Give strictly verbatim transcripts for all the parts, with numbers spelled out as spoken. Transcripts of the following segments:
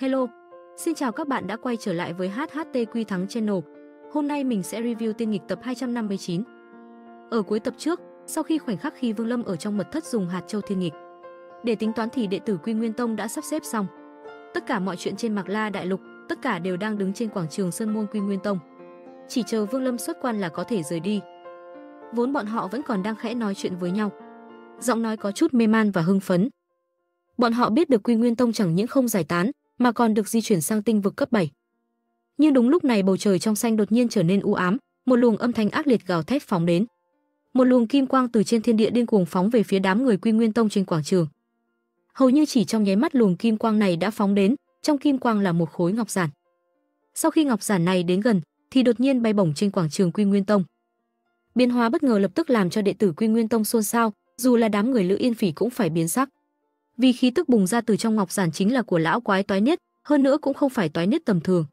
Hello, xin chào các bạn đã quay trở lại với hát hát tê quy Thắng Channel. Hôm nay mình sẽ review Tiên Nghịch tập hai trăm năm mươi chín. Ở cuối tập trước, sau khi khoảnh khắc khi Vương Lâm ở trong mật thất dùng hạt châu Tiên Nghịch để tính toán thì đệ tử Quy Nguyên Tông đã sắp xếp xong. Tất cả mọi chuyện trên Mạc La đại lục, tất cả đều đang đứng trên quảng trường Sơn Môn Quy Nguyên Tông. Chỉ chờ Vương Lâm xuất quan là có thể rời đi. Vốn bọn họ vẫn còn đang khẽ nói chuyện với nhau. Giọng nói có chút mê man và hưng phấn. Bọn họ biết được Quy Nguyên Tông chẳng những không giải tán, mà còn được di chuyển sang tinh vực cấp bảy. Nhưng đúng lúc này bầu trời trong xanh đột nhiên trở nên u ám, một luồng âm thanh ác liệt gào thét phóng đến. Một luồng kim quang từ trên thiên địa điên cuồng phóng về phía đám người Quy Nguyên Tông trên quảng trường. Hầu như chỉ trong nháy mắt luồng kim quang này đã phóng đến, trong kim quang là một khối ngọc giản. Sau khi ngọc giản này đến gần, thì đột nhiên bay bổng trên quảng trường Quy Nguyên Tông. Biến hóa bất ngờ lập tức làm cho đệ tử Quy Nguyên Tông xôn xao, dù là đám người Lữ Yên Phỉ cũng phải biến sắc. Vì khí tức bùng ra từ trong ngọc giản chính là của lão quái toái niết, hơn nữa cũng không phải toái niết tầm thường,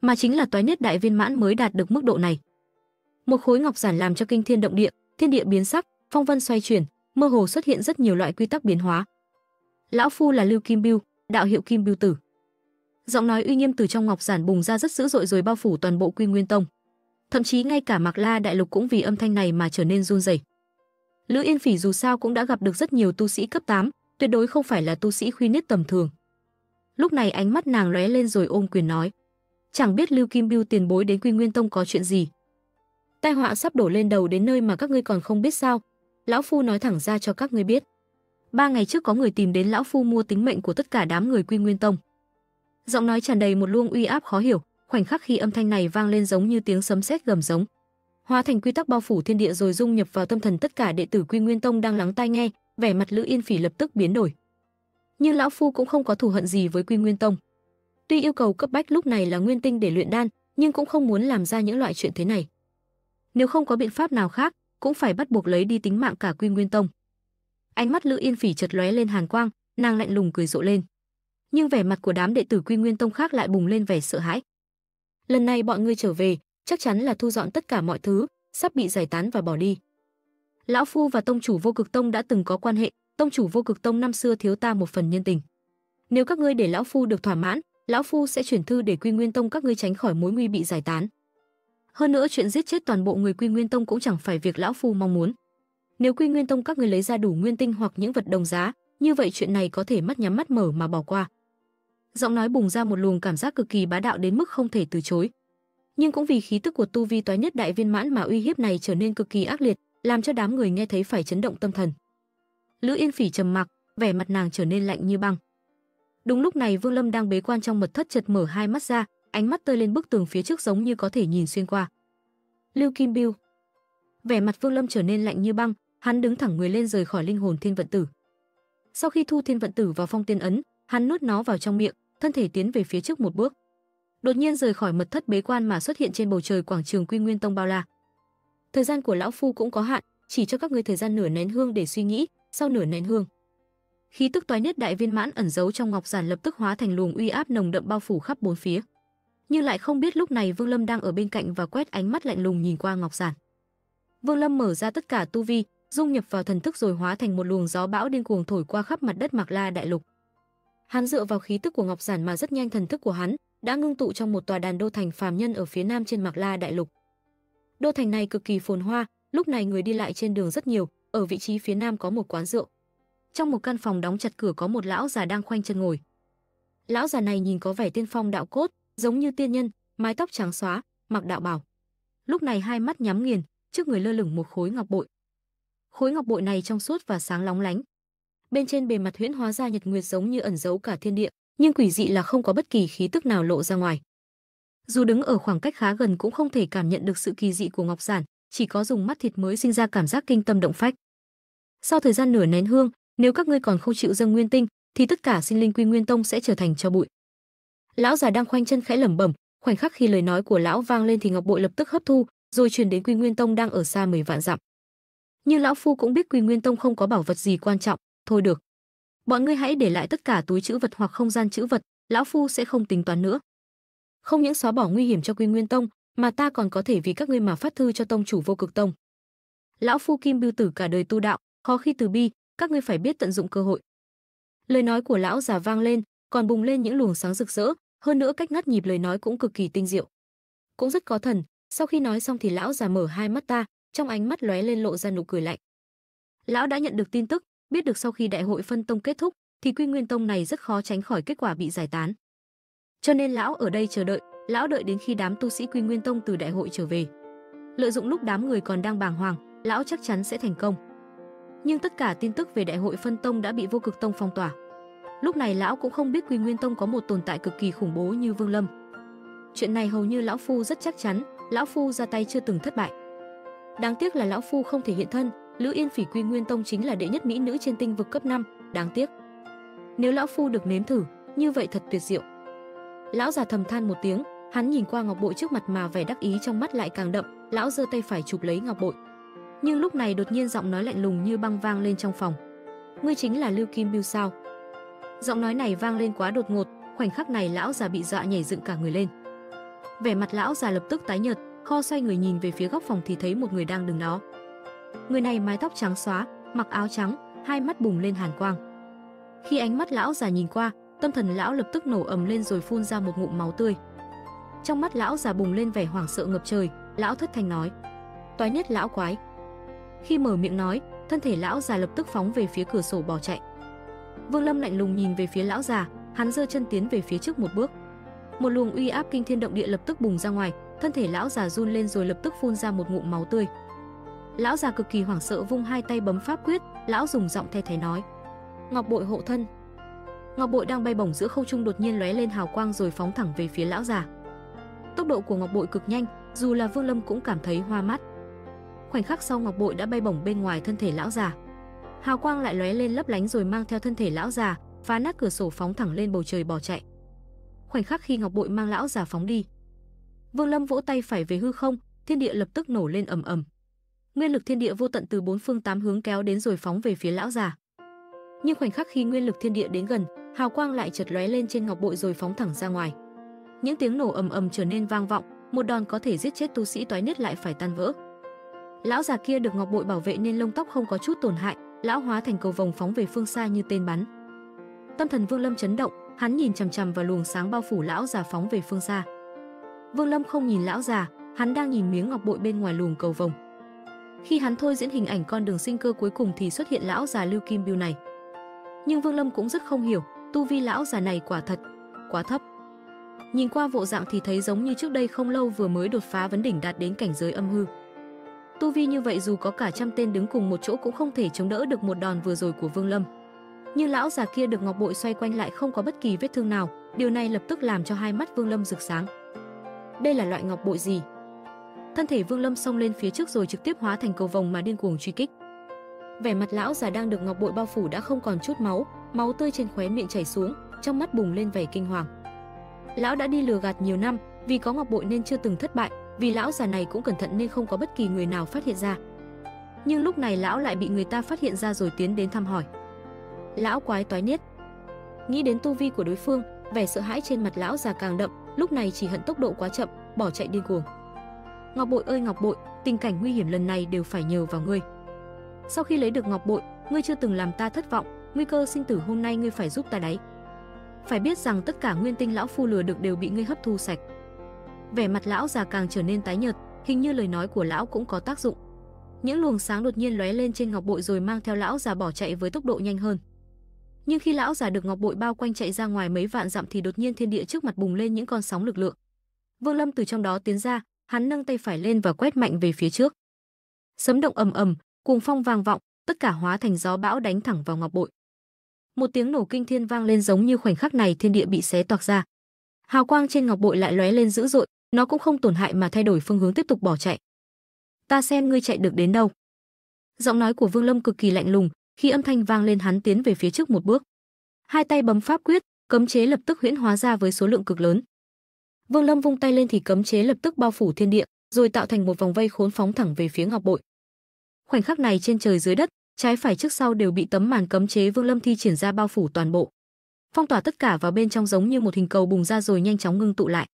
mà chính là toái niết đại viên mãn mới đạt được mức độ này. Một khối ngọc giản làm cho kinh thiên động địa, thiên địa biến sắc, phong vân xoay chuyển, mơ hồ xuất hiện rất nhiều loại quy tắc biến hóa. Lão phu là Lưu Kim Biêu, đạo hiệu Kim Biêu Tử. Giọng nói uy nghiêm từ trong ngọc giản bùng ra rất dữ dội rồi bao phủ toàn bộ Quy Nguyên Tông. Thậm chí ngay cả Mạc La đại lục cũng vì âm thanh này mà trở nên run rẩy. Lữ Yên Phỉ dù sao cũng đã gặp được rất nhiều tu sĩ cấp tám, tuyệt đối không phải là tu sĩ khuy niết tầm thường. Lúc này ánh mắt nàng lóe lên rồi ôm quyền nói: "Chẳng biết Lưu Kim Biêu tiền bối đến Quy Nguyên Tông có chuyện gì? Tai họa sắp đổ lên đầu đến nơi mà các ngươi còn không biết sao? Lão phu nói thẳng ra cho các ngươi biết. Ba ngày trước có người tìm đến lão phu mua tính mệnh của tất cả đám người Quy Nguyên Tông." Giọng nói tràn đầy một luồng uy áp khó hiểu, khoảnh khắc khi âm thanh này vang lên giống như tiếng sấm sét gầm giống, hóa thành quy tắc bao phủ thiên địa rồi dung nhập vào tâm thần tất cả đệ tử Quy Nguyên Tông đang lắng tai nghe. Vẻ mặt Lữ Yên Phỉ lập tức biến đổi. Nhưng lão phu cũng không có thù hận gì với Quy Nguyên Tông. Tuy yêu cầu cấp bách lúc này là nguyên tinh để luyện đan, nhưng cũng không muốn làm ra những loại chuyện thế này. Nếu không có biện pháp nào khác, cũng phải bắt buộc lấy đi tính mạng cả Quy Nguyên Tông. Ánh mắt Lữ Yên Phỉ chợt lóe lên hàn quang, nàng lạnh lùng cười rộ lên. Nhưng vẻ mặt của đám đệ tử Quy Nguyên Tông khác lại bùng lên vẻ sợ hãi. Lần này bọn ngươi trở về, chắc chắn là thu dọn tất cả mọi thứ, sắp bị giải tán và bỏ đi. Lão phu và tông chủ Vô Cực Tông đã từng có quan hệ, tông chủ Vô Cực Tông năm xưa thiếu ta một phần nhân tình. Nếu các ngươi để lão phu được thỏa mãn, lão phu sẽ chuyển thư để Quy Nguyên Tông các ngươi tránh khỏi mối nguy bị giải tán. Hơn nữa chuyện giết chết toàn bộ người Quy Nguyên Tông cũng chẳng phải việc lão phu mong muốn. Nếu Quy Nguyên Tông các ngươi lấy ra đủ nguyên tinh hoặc những vật đồng giá, như vậy chuyện này có thể mắt nhắm mắt mở mà bỏ qua. Giọng nói bùng ra một luồng cảm giác cực kỳ bá đạo đến mức không thể từ chối. Nhưng cũng vì khí tức của tu vi toái nhất đại viên mãn mà uy hiếp này trở nên cực kỳ ác liệt, làm cho đám người nghe thấy phải chấn động tâm thần. Lữ Yên Phỉ trầm mặc, vẻ mặt nàng trở nên lạnh như băng. Đúng lúc này Vương Lâm đang bế quan trong mật thất chợt mở hai mắt ra, ánh mắt tơi lên bức tường phía trước giống như có thể nhìn xuyên qua. Lưu Kim Biêu. Vẻ mặt Vương Lâm trở nên lạnh như băng, hắn đứng thẳng người lên rời khỏi linh hồn thiên vận tử. Sau khi thu thiên vận tử vào phong tiên ấn, hắn nuốt nó vào trong miệng, thân thể tiến về phía trước một bước. Đột nhiên rời khỏi mật thất bế quan mà xuất hiện trên bầu trời quảng trường Quy Nguyên Tông bao la. Thời gian của lão phu cũng có hạn, chỉ cho các ngươi thời gian nửa nén hương để suy nghĩ. Sau nửa nén hương, khí tức toái nhất đại viên mãn ẩn giấu trong ngọc giản lập tức hóa thành luồng uy áp nồng đậm bao phủ khắp bốn phía. Nhưng lại không biết lúc này Vương Lâm đang ở bên cạnh và quét ánh mắt lạnh lùng nhìn qua ngọc giản. Vương Lâm mở ra tất cả tu vi, dung nhập vào thần thức rồi hóa thành một luồng gió bão điên cuồng thổi qua khắp mặt đất Mạc La đại lục. Hắn dựa vào khí tức của ngọc giản mà rất nhanh thần thức của hắn đã ngưng tụ trong một tòa đàn đô thành phàm nhân ở phía nam trên Mạc La đại lục. Đô thành này cực kỳ phồn hoa, lúc này người đi lại trên đường rất nhiều, ở vị trí phía nam có một quán rượu. Trong một căn phòng đóng chặt cửa có một lão già đang khoanh chân ngồi. Lão già này nhìn có vẻ tiên phong đạo cốt, giống như tiên nhân, mái tóc trắng xóa, mặc đạo bào. Lúc này hai mắt nhắm nghiền, trước người lơ lửng một khối ngọc bội. Khối ngọc bội này trong suốt và sáng lóng lánh. Bên trên bề mặt huyễn hóa ra nhật nguyệt giống như ẩn giấu cả thiên địa, nhưng quỷ dị là không có bất kỳ khí tức nào lộ ra ngoài. Dù đứng ở khoảng cách khá gần cũng không thể cảm nhận được sự kỳ dị của ngọc giản, chỉ có dùng mắt thịt mới sinh ra cảm giác kinh tâm động phách. Sau thời gian nửa nén hương, nếu các ngươi còn không chịu dâng nguyên tinh, thì tất cả sinh linh Quy Nguyên Tông sẽ trở thành tro bụi. Lão già đang khoanh chân khẽ lẩm bẩm, khoảnh khắc khi lời nói của lão vang lên thì ngọc bội lập tức hấp thu, rồi truyền đến Quy Nguyên Tông đang ở xa mười vạn dặm. Nhưng lão phu cũng biết Quy Nguyên Tông không có bảo vật gì quan trọng, thôi được. Bọn ngươi hãy để lại tất cả túi trữ vật hoặc không gian trữ vật, lão phu sẽ không tính toán nữa. Không những xóa bỏ nguy hiểm cho Quy Nguyên Tông, mà ta còn có thể vì các ngươi mà phát thư cho tông chủ Vô Cực Tông. Lão phu Kim Biêu Tử cả đời tu đạo, khó khi từ bi, các ngươi phải biết tận dụng cơ hội. Lời nói của lão già vang lên, còn bùng lên những luồng sáng rực rỡ, hơn nữa cách ngắt nhịp lời nói cũng cực kỳ tinh diệu, cũng rất có thần. Sau khi nói xong thì lão già mở hai mắt ta, trong ánh mắt lóe lên lộ ra nụ cười lạnh. Lão đã nhận được tin tức, biết được sau khi đại hội phân tông kết thúc thì Quy Nguyên Tông này rất khó tránh khỏi kết quả bị giải tán. Cho nên lão ở đây chờ đợi, lão đợi đến khi đám tu sĩ Quy Nguyên Tông từ đại hội trở về. Lợi dụng lúc đám người còn đang bàng hoàng, lão chắc chắn sẽ thành công. Nhưng tất cả tin tức về đại hội phân tông đã bị Vô Cực Tông phong tỏa. Lúc này lão cũng không biết Quy Nguyên Tông có một tồn tại cực kỳ khủng bố như Vương Lâm. Chuyện này hầu như lão phu rất chắc chắn, lão phu ra tay chưa từng thất bại. Đáng tiếc là lão phu không thể hiện thân, Lữ Yên Phỉ Quy Nguyên Tông chính là đệ nhất mỹ nữ trên tinh vực cấp năm, đáng tiếc. Nếu lão phu được nếm thử, như vậy thật tuyệt diệu. Lão già thầm than một tiếng, hắn nhìn qua ngọc bội trước mặt mà vẻ đắc ý trong mắt lại càng đậm, lão giơ tay phải chụp lấy ngọc bội. Nhưng lúc này đột nhiên giọng nói lạnh lùng như băng vang lên trong phòng. Ngươi chính là Lưu Kim Biêu sao? Giọng nói này vang lên quá đột ngột, khoảnh khắc này lão già bị dọa nhảy dựng cả người lên. Vẻ mặt lão già lập tức tái nhợt, kho xoay người nhìn về phía góc phòng thì thấy một người đang đứng đó. Người này mái tóc trắng xóa, mặc áo trắng, hai mắt bùng lên hàn quang. Khi ánh mắt lão già nhìn qua, tâm thần lão lập tức nổ ầm lên rồi phun ra một ngụm máu tươi. Trong mắt lão già bùng lên vẻ hoảng sợ ngập trời, lão thất thanh nói: "Toái nhất lão quái." Khi mở miệng nói, thân thể lão già lập tức phóng về phía cửa sổ bỏ chạy. Vương Lâm lạnh lùng nhìn về phía lão già, hắn giơ chân tiến về phía trước một bước. Một luồng uy áp kinh thiên động địa lập tức bùng ra ngoài, thân thể lão già run lên rồi lập tức phun ra một ngụm máu tươi. Lão già cực kỳ hoảng sợ vung hai tay bấm pháp quyết, lão dùng giọng the thé nói: "Ngọc bội hộ thân." Ngọc bội đang bay bổng giữa không trung đột nhiên lóe lên hào quang rồi phóng thẳng về phía lão già. Tốc độ của ngọc bội cực nhanh, dù là Vương Lâm cũng cảm thấy hoa mắt. Khoảnh khắc sau ngọc bội đã bay bổng bên ngoài thân thể lão già. Hào quang lại lóe lên lấp lánh rồi mang theo thân thể lão già, phá nát cửa sổ phóng thẳng lên bầu trời bỏ chạy. Khoảnh khắc khi ngọc bội mang lão già phóng đi, Vương Lâm vỗ tay phải về hư không, thiên địa lập tức nổ lên ầm ầm. Nguyên lực thiên địa vô tận từ bốn phương tám hướng kéo đến rồi phóng về phía lão già. Nhưng khoảnh khắc khi nguyên lực thiên địa đến gần, hào quang lại chợt lóe lên trên ngọc bội rồi phóng thẳng ra ngoài. Những tiếng nổ ầm ầm trở nên vang vọng, một đòn có thể giết chết tu sĩ toái nhất lại phải tan vỡ. Lão già kia được ngọc bội bảo vệ nên lông tóc không có chút tổn hại, lão hóa thành cầu vồng phóng về phương xa như tên bắn. Tâm thần Vương Lâm chấn động, hắn nhìn chằm chằm vào luồng sáng bao phủ lão già phóng về phương xa. Vương Lâm không nhìn lão già, hắn đang nhìn miếng ngọc bội bên ngoài luồng cầu vồng. Khi hắn thôi diễn hình ảnh con đường sinh cơ cuối cùng thì xuất hiện lão già Lưu Kim Biêu này. Nhưng Vương Lâm cũng rất không hiểu, tu vi lão già này quả thật quá thấp. Nhìn qua bộ dạng thì thấy giống như trước đây không lâu vừa mới đột phá vấn đỉnh đạt đến cảnh giới âm hư. Tu vi như vậy dù có cả trăm tên đứng cùng một chỗ cũng không thể chống đỡ được một đòn vừa rồi của Vương Lâm. Nhưng lão già kia được ngọc bội xoay quanh lại không có bất kỳ vết thương nào, điều này lập tức làm cho hai mắt Vương Lâm rực sáng. Đây là loại ngọc bội gì? Thân thể Vương Lâm xông lên phía trước rồi trực tiếp hóa thành cầu vồng mà điên cuồng truy kích. Vẻ mặt lão già đang được ngọc bội bao phủ đã không còn chút máu, máu tươi trên khóe miệng chảy xuống, trong mắt bùng lên vẻ kinh hoàng. Lão đã đi lừa gạt nhiều năm, vì có ngọc bội nên chưa từng thất bại, vì lão già này cũng cẩn thận nên không có bất kỳ người nào phát hiện ra. Nhưng lúc này lão lại bị người ta phát hiện ra rồi tiến đến thăm hỏi. Lão quái toái niết. Nghĩ đến tu vi của đối phương, vẻ sợ hãi trên mặt lão già càng đậm, lúc này chỉ hận tốc độ quá chậm, bỏ chạy điên cuồng. Ngọc bội ơi ngọc bội, tình cảnh nguy hiểm lần này đều phải nhờ vào ngươi. Sau khi lấy được ngọc bội, ngươi chưa từng làm ta thất vọng, nguy cơ sinh tử hôm nay ngươi phải giúp ta đấy. Phải biết rằng tất cả nguyên tinh lão phu lừa được đều bị ngươi hấp thu sạch. Vẻ mặt lão già càng trở nên tái nhợt, hình như lời nói của lão cũng có tác dụng. Những luồng sáng đột nhiên lóe lên trên ngọc bội rồi mang theo lão già bỏ chạy với tốc độ nhanh hơn. Nhưng khi lão già được ngọc bội bao quanh chạy ra ngoài mấy vạn dặm thì đột nhiên thiên địa trước mặt bùng lên những con sóng lực lượng. Vương Lâm từ trong đó tiến ra, hắn nâng tay phải lên và quét mạnh về phía trước. Sấm động ầm ầm, cuồng phong vang vọng, tất cả hóa thành gió bão đánh thẳng vào ngọc bội. Một tiếng nổ kinh thiên vang lên giống như khoảnh khắc này thiên địa bị xé toạc ra. Hào quang trên ngọc bội lại lóe lên dữ dội, nó cũng không tổn hại mà thay đổi phương hướng tiếp tục bỏ chạy. Ta xem ngươi chạy được đến đâu. Giọng nói của Vương Lâm cực kỳ lạnh lùng, khi âm thanh vang lên hắn tiến về phía trước một bước. Hai tay bấm pháp quyết, cấm chế lập tức huyễn hóa ra với số lượng cực lớn. Vương Lâm vung tay lên thì cấm chế lập tức bao phủ thiên địa, rồi tạo thành một vòng vây khốn phóng thẳng về phía ngọc bội. Khoảnh khắc này trên trời dưới đất, trái phải trước sau đều bị tấm màn cấm chế Vương Lâm thi triển ra bao phủ toàn bộ, phong tỏa tất cả vào bên trong giống như một hình cầu bùng ra rồi nhanh chóng ngưng tụ lại.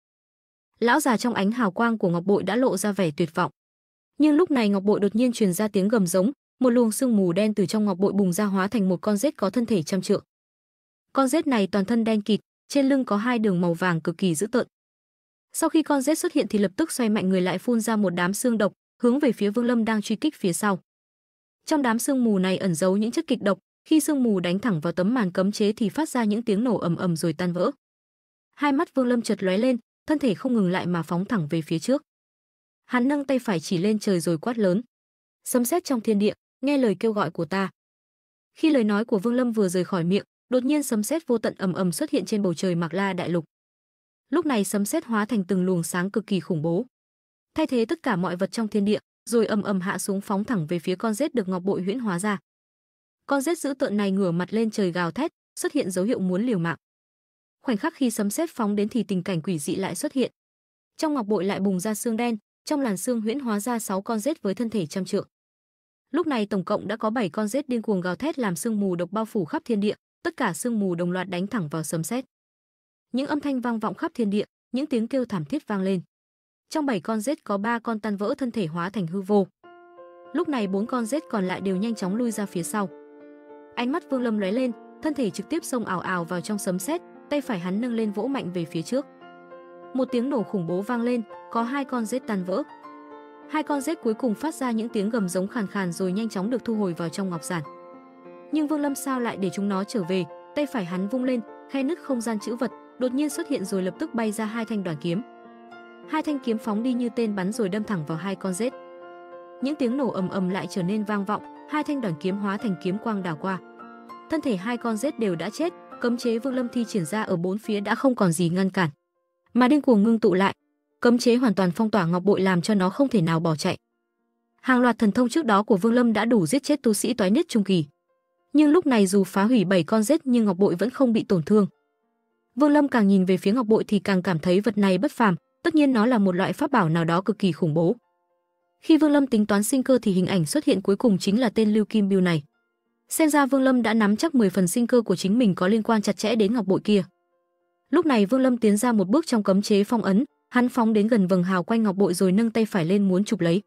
Lão già trong ánh hào quang của ngọc bội đã lộ ra vẻ tuyệt vọng. Nhưng lúc này ngọc bội đột nhiên truyền ra tiếng gầm giống, một luồng sương mù đen từ trong ngọc bội bùng ra hóa thành một con rết có thân thể trăm trượng. Con rết này toàn thân đen kịt, trên lưng có hai đường màu vàng cực kỳ dữ tợn. Sau khi con rết xuất hiện thì lập tức xoay mạnh người lại, phun ra một đám xương độc, hướng về phía Vương Lâm đang truy kích phía sau. Trong đám sương mù này ẩn giấu những chất kịch độc, khi sương mù đánh thẳng vào tấm màn cấm chế thì phát ra những tiếng nổ ầm ầm rồi tan vỡ. Hai mắt Vương Lâm chợt lóe lên, thân thể không ngừng lại mà phóng thẳng về phía trước. Hắn nâng tay phải chỉ lên trời rồi quát lớn: "Sấm sét trong thiên địa, nghe lời kêu gọi của ta." Khi lời nói của Vương Lâm vừa rời khỏi miệng, đột nhiên sấm sét vô tận ầm ầm xuất hiện trên bầu trời Mạc La đại lục. Lúc này sấm sét hóa thành từng luồng sáng cực kỳ khủng bố, thay thế tất cả mọi vật trong thiên địa, rồi ầm ầm hạ xuống phóng thẳng về phía con rết được Ngọc Bội huyễn hóa ra. Con rết dữ tợn này ngửa mặt lên trời gào thét, xuất hiện dấu hiệu muốn liều mạng. Khoảnh khắc khi sấm sét phóng đến thì tình cảnh quỷ dị lại xuất hiện. Trong ngọc bội lại bùng ra xương đen, trong làn xương huyễn hóa ra sáu con rết với thân thể trăm trượng. Lúc này tổng cộng đã có bảy con rết điên cuồng gào thét, làm sương mù độc bao phủ khắp thiên địa, tất cả sương mù đồng loạt đánh thẳng vào sấm sét. Những âm thanh vang vọng khắp thiên địa, những tiếng kêu thảm thiết vang lên. Trong bảy con rết có ba con tan vỡ thân thể hóa thành hư vô. Lúc này bốn con rết còn lại đều nhanh chóng lui ra phía sau. Ánh mắt Vương Lâm lóe lên, thân thể trực tiếp xông ào ào vào trong sấm sét, tay phải hắn nâng lên vỗ mạnh về phía trước. Một tiếng nổ khủng bố vang lên, có hai con rết tan vỡ. Hai con rết cuối cùng phát ra những tiếng gầm giống khàn khàn rồi nhanh chóng được thu hồi vào trong ngọc giản. Nhưng Vương Lâm sao lại để chúng nó trở về? Tay phải hắn vung lên, khe nứt không gian chữ vật đột nhiên xuất hiện rồi lập tức bay ra hai thanh đoàn kiếm. Hai thanh kiếm phóng đi như tên bắn rồi đâm thẳng vào hai con rết. Những tiếng nổ ầm ầm lại trở nên vang vọng, hai thanh đoản kiếm hóa thành kiếm quang đảo qua. Thân thể hai con rết đều đã chết, cấm chế Vương Lâm thi triển ra ở bốn phía đã không còn gì ngăn cản, mà điên cuồng ngưng tụ lại. Cấm chế hoàn toàn phong tỏa ngọc bội, làm cho nó không thể nào bỏ chạy. Hàng loạt thần thông trước đó của Vương Lâm đã đủ giết chết tu sĩ toái niết trung kỳ, nhưng lúc này dù phá hủy bảy con rết nhưng ngọc bội vẫn không bị tổn thương. Vương Lâm càng nhìn về phía ngọc bội thì càng cảm thấy vật này bất phàm. Tất nhiên nó là một loại pháp bảo nào đó cực kỳ khủng bố. Khi Vương Lâm tính toán sinh cơ thì hình ảnh xuất hiện cuối cùng chính là tên Lưu Kim Biêu này. Xem ra Vương Lâm đã nắm chắc mười phần sinh cơ của chính mình có liên quan chặt chẽ đến ngọc bội kia. Lúc này Vương Lâm tiến ra một bước trong cấm chế phong ấn, hắn phóng đến gần vầng hào quanh ngọc bội rồi nâng tay phải lên muốn chụp lấy.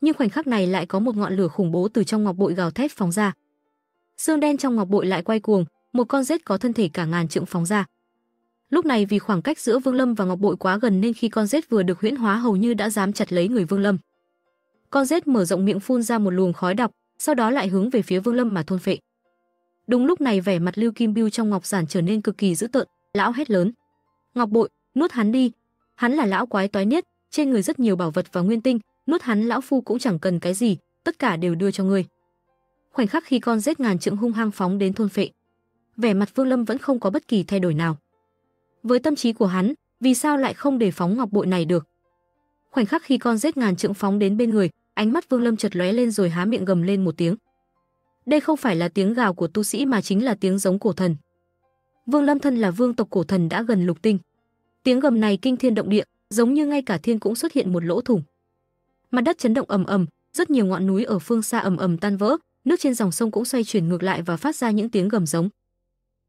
Nhưng khoảnh khắc này lại có một ngọn lửa khủng bố từ trong ngọc bội gào thét phóng ra. Xương đen trong ngọc bội lại quay cuồng, một con rết có thân thể cả ngàn trượng phóng ra. Lúc này vì khoảng cách giữa Vương Lâm và ngọc bội quá gần nên khi con rết vừa được huyễn hóa hầu như đã dám chặt lấy người Vương Lâm. Con rết mở rộng miệng phun ra một luồng khói độc, sau đó lại hướng về phía Vương Lâm mà thôn phệ. Đúng lúc này vẻ mặt Lưu Kim Bưu trong ngọc giản trở nên cực kỳ dữ tợn, lão hét lớn: "Ngọc bội, nuốt hắn đi! Hắn là lão quái toái niết, trên người rất nhiều bảo vật và nguyên tinh, nuốt hắn lão phu cũng chẳng cần cái gì, tất cả đều đưa cho ngươi." Khoảnh khắc khi con rết ngàn trượng hung hăng phóng đến thôn phệ, vẻ mặt Vương Lâm vẫn không có bất kỳ thay đổi nào. Với tâm trí của hắn, vì sao lại không để phóng ngọc bội này được? Khoảnh khắc khi con rết ngàn trượng phóng đến bên người, ánh mắt Vương Lâm chợt lóe lên rồi há miệng gầm lên một tiếng. Đây không phải là tiếng gào của tu sĩ mà chính là tiếng giống cổ thần. Vương Lâm thân là vương tộc cổ thần đã gần lục tinh. Tiếng gầm này kinh thiên động địa, giống như ngay cả thiên cũng xuất hiện một lỗ thủng. Mặt đất chấn động ầm ầm, rất nhiều ngọn núi ở phương xa ầm ầm tan vỡ, nước trên dòng sông cũng xoay chuyển ngược lại và phát ra những tiếng gầm giống.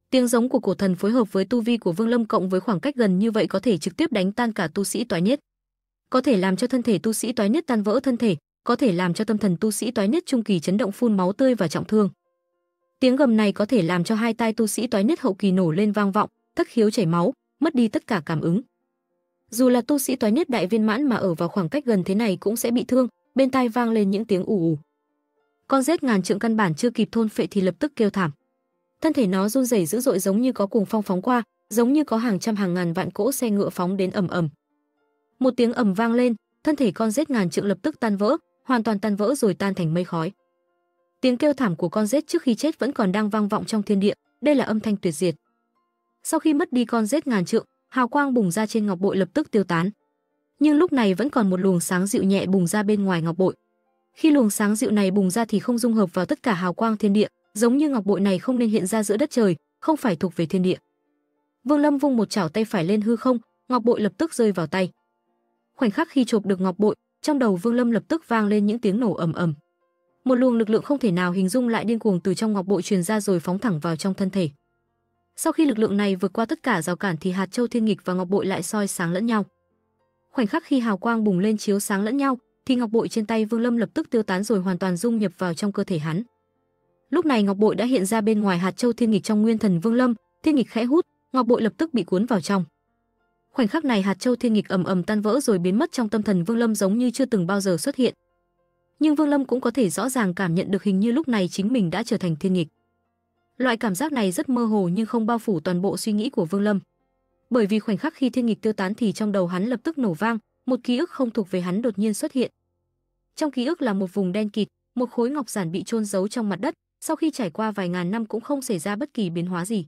Tiếng giống của cổ thần phối hợp với tu vi của Vương Lâm cộng với khoảng cách gần như vậy có thể trực tiếp đánh tan cả tu sĩ toái niết, có thể làm cho thân thể tu sĩ toái niết tan vỡ thân thể, có thể làm cho tâm thần tu sĩ toái niết trung kỳ chấn động phun máu tươi và trọng thương. Tiếng gầm này có thể làm cho hai tai tu sĩ toái niết hậu kỳ nổ lên vang vọng, thất khiếu chảy máu, mất đi tất cả cảm ứng. Dù là tu sĩ toái niết đại viên mãn mà ở vào khoảng cách gần thế này cũng sẽ bị thương. Bên tai vang lên những tiếng ù ù. Con rết ngàn trượng căn bản chưa kịp thôn phệ thì lập tức kêu thảm. Thân thể nó run rẩy dữ dội giống như có cuồng phong phóng qua, giống như có hàng trăm hàng ngàn vạn cỗ xe ngựa phóng đến ầm ầm. Một tiếng ầm vang lên, thân thể con rết ngàn trượng lập tức tan vỡ, hoàn toàn tan vỡ rồi tan thành mây khói. Tiếng kêu thảm của con rết trước khi chết vẫn còn đang vang vọng trong thiên địa, đây là âm thanh tuyệt diệt. Sau khi mất đi con rết ngàn trượng, hào quang bùng ra trên ngọc bội lập tức tiêu tán. Nhưng lúc này vẫn còn một luồng sáng dịu nhẹ bùng ra bên ngoài ngọc bội. Khi luồng sáng dịu này bùng ra thì không dung hợp vào tất cả hào quang thiên địa. Giống như ngọc bội này không nên hiện ra giữa đất trời, không phải thuộc về thiên địa. Vương Lâm vung một chảo tay phải lên hư không, ngọc bội lập tức rơi vào tay. Khoảnh khắc khi chộp được ngọc bội, trong đầu Vương Lâm lập tức vang lên những tiếng nổ ầm ầm. Một luồng lực lượng không thể nào hình dung lại điên cuồng từ trong ngọc bội truyền ra rồi phóng thẳng vào trong thân thể. Sau khi lực lượng này vượt qua tất cả rào cản thì hạt châu thiên nghịch và ngọc bội lại soi sáng lẫn nhau. Khoảnh khắc khi hào quang bùng lên chiếu sáng lẫn nhau, thì ngọc bội trên tay Vương Lâm lập tức tiêu tán rồi hoàn toàn dung nhập vào trong cơ thể hắn. Lúc này ngọc bội đã hiện ra bên ngoài hạt châu thiên nghịch trong nguyên thần Vương Lâm, Thiên Nghịch khẽ hút, ngọc bội lập tức bị cuốn vào trong. Khoảnh khắc này hạt châu Thiên Nghịch ầm ầm tan vỡ rồi biến mất trong tâm thần Vương Lâm, giống như chưa từng bao giờ xuất hiện. Nhưng Vương Lâm cũng có thể rõ ràng cảm nhận được, hình như lúc này chính mình đã trở thành Thiên Nghịch. Loại cảm giác này rất mơ hồ nhưng không bao phủ toàn bộ suy nghĩ của Vương Lâm, bởi vì khoảnh khắc khi Thiên Nghịch tiêu tán thì trong đầu hắn lập tức nổ vang, một ký ức không thuộc về hắn đột nhiên xuất hiện. Trong ký ức là một vùng đen kịt, một khối ngọc giản bị chôn giấu trong mặt đất, sau khi trải qua vài ngàn năm cũng không xảy ra bất kỳ biến hóa gì.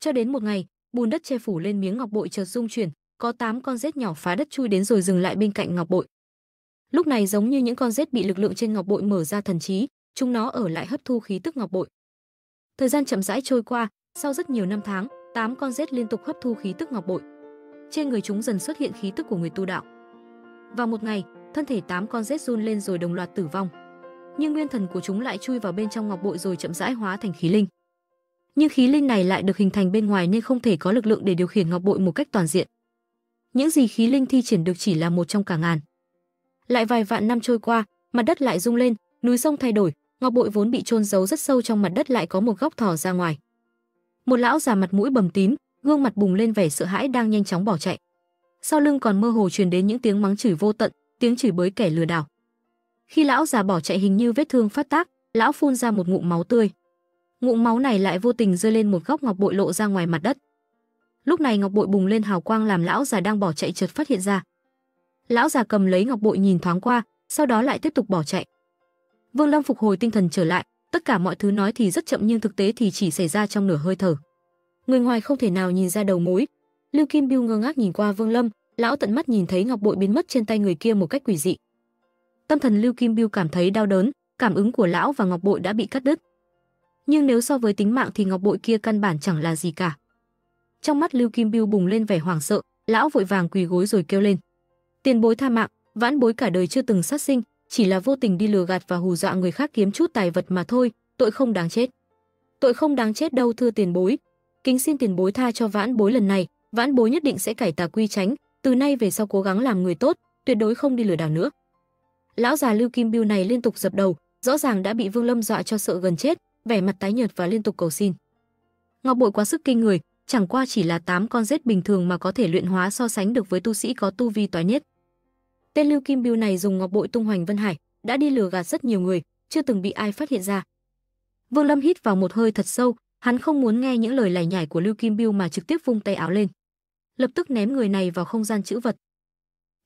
Cho đến một ngày, bùn đất che phủ lên miếng ngọc bội chợt rung chuyển, có tám con rết nhỏ phá đất chui đến rồi dừng lại bên cạnh ngọc bội. Lúc này giống như những con rết bị lực lượng trên ngọc bội mở ra thần trí, chúng nó ở lại hấp thu khí tức ngọc bội. Thời gian chậm rãi trôi qua, sau rất nhiều năm tháng, tám con rết liên tục hấp thu khí tức ngọc bội. Trên người chúng dần xuất hiện khí tức của người tu đạo. Vào một ngày, thân thể tám con rết run lên rồi đồng loạt tử vong. Nhưng nguyên thần của chúng lại chui vào bên trong ngọc bội rồi chậm rãi hóa thành khí linh. Nhưng khí linh này lại được hình thành bên ngoài nên không thể có lực lượng để điều khiển ngọc bội một cách toàn diện. Những gì khí linh thi triển được chỉ là một trong cả ngàn. Lại vài vạn năm trôi qua, mặt đất lại rung lên, núi sông thay đổi, ngọc bội vốn bị chôn giấu rất sâu trong mặt đất lại có một góc thò ra ngoài. Một lão già mặt mũi bầm tím, gương mặt bùng lên vẻ sợ hãi đang nhanh chóng bỏ chạy. Sau lưng còn mơ hồ truyền đến những tiếng mắng chửi vô tận, tiếng chửi bới kẻ lừa đảo. Khi lão già bỏ chạy hình như vết thương phát tác, lão phun ra một ngụm máu tươi. Ngụm máu này lại vô tình rơi lên một góc ngọc bội lộ ra ngoài mặt đất. Lúc này ngọc bội bùng lên hào quang làm lão già đang bỏ chạy chợt phát hiện ra. Lão già cầm lấy ngọc bội nhìn thoáng qua, sau đó lại tiếp tục bỏ chạy. Vương Lâm phục hồi tinh thần trở lại, tất cả mọi thứ nói thì rất chậm nhưng thực tế thì chỉ xảy ra trong nửa hơi thở. Người ngoài không thể nào nhìn ra đầu mối. Lưu Kim Biêu ngơ ngác nhìn qua Vương Lâm, lão tận mắt nhìn thấy ngọc bội biến mất trên tay người kia một cách quỷ dị. Tâm thần Lưu Kim Biêu cảm thấy đau đớn, cảm ứng của lão và ngọc bội đã bị cắt đứt. Nhưng nếu so với tính mạng thì ngọc bội kia căn bản chẳng là gì cả. Trong mắt Lưu Kim Biêu bùng lên vẻ hoảng sợ, lão vội vàng quỳ gối rồi kêu lên: "Tiền bối tha mạng, vãn bối cả đời chưa từng sát sinh, chỉ là vô tình đi lừa gạt và hù dọa người khác kiếm chút tài vật mà thôi, tội không đáng chết." "Tội không đáng chết đâu thưa tiền bối, kính xin tiền bối tha cho vãn bối lần này, vãn bối nhất định sẽ cải tà quy chánh, từ nay về sau cố gắng làm người tốt, tuyệt đối không đi lừa đảo nữa." Lão già Lưu Kim Biêu này liên tục dập đầu, rõ ràng đã bị Vương Lâm dọa cho sợ gần chết, vẻ mặt tái nhợt và liên tục cầu xin. Ngọc bội quá sức kinh người, chẳng qua chỉ là tám con rết bình thường mà có thể luyện hóa so sánh được với tu sĩ có tu vi toái nhất. Tên Lưu Kim Biêu này dùng ngọc bội tung hoành vân hải, đã đi lừa gạt rất nhiều người, chưa từng bị ai phát hiện ra. Vương Lâm hít vào một hơi thật sâu, hắn không muốn nghe những lời lải nhải của Lưu Kim Biêu mà trực tiếp vung tay áo lên, lập tức ném người này vào không gian trữ vật.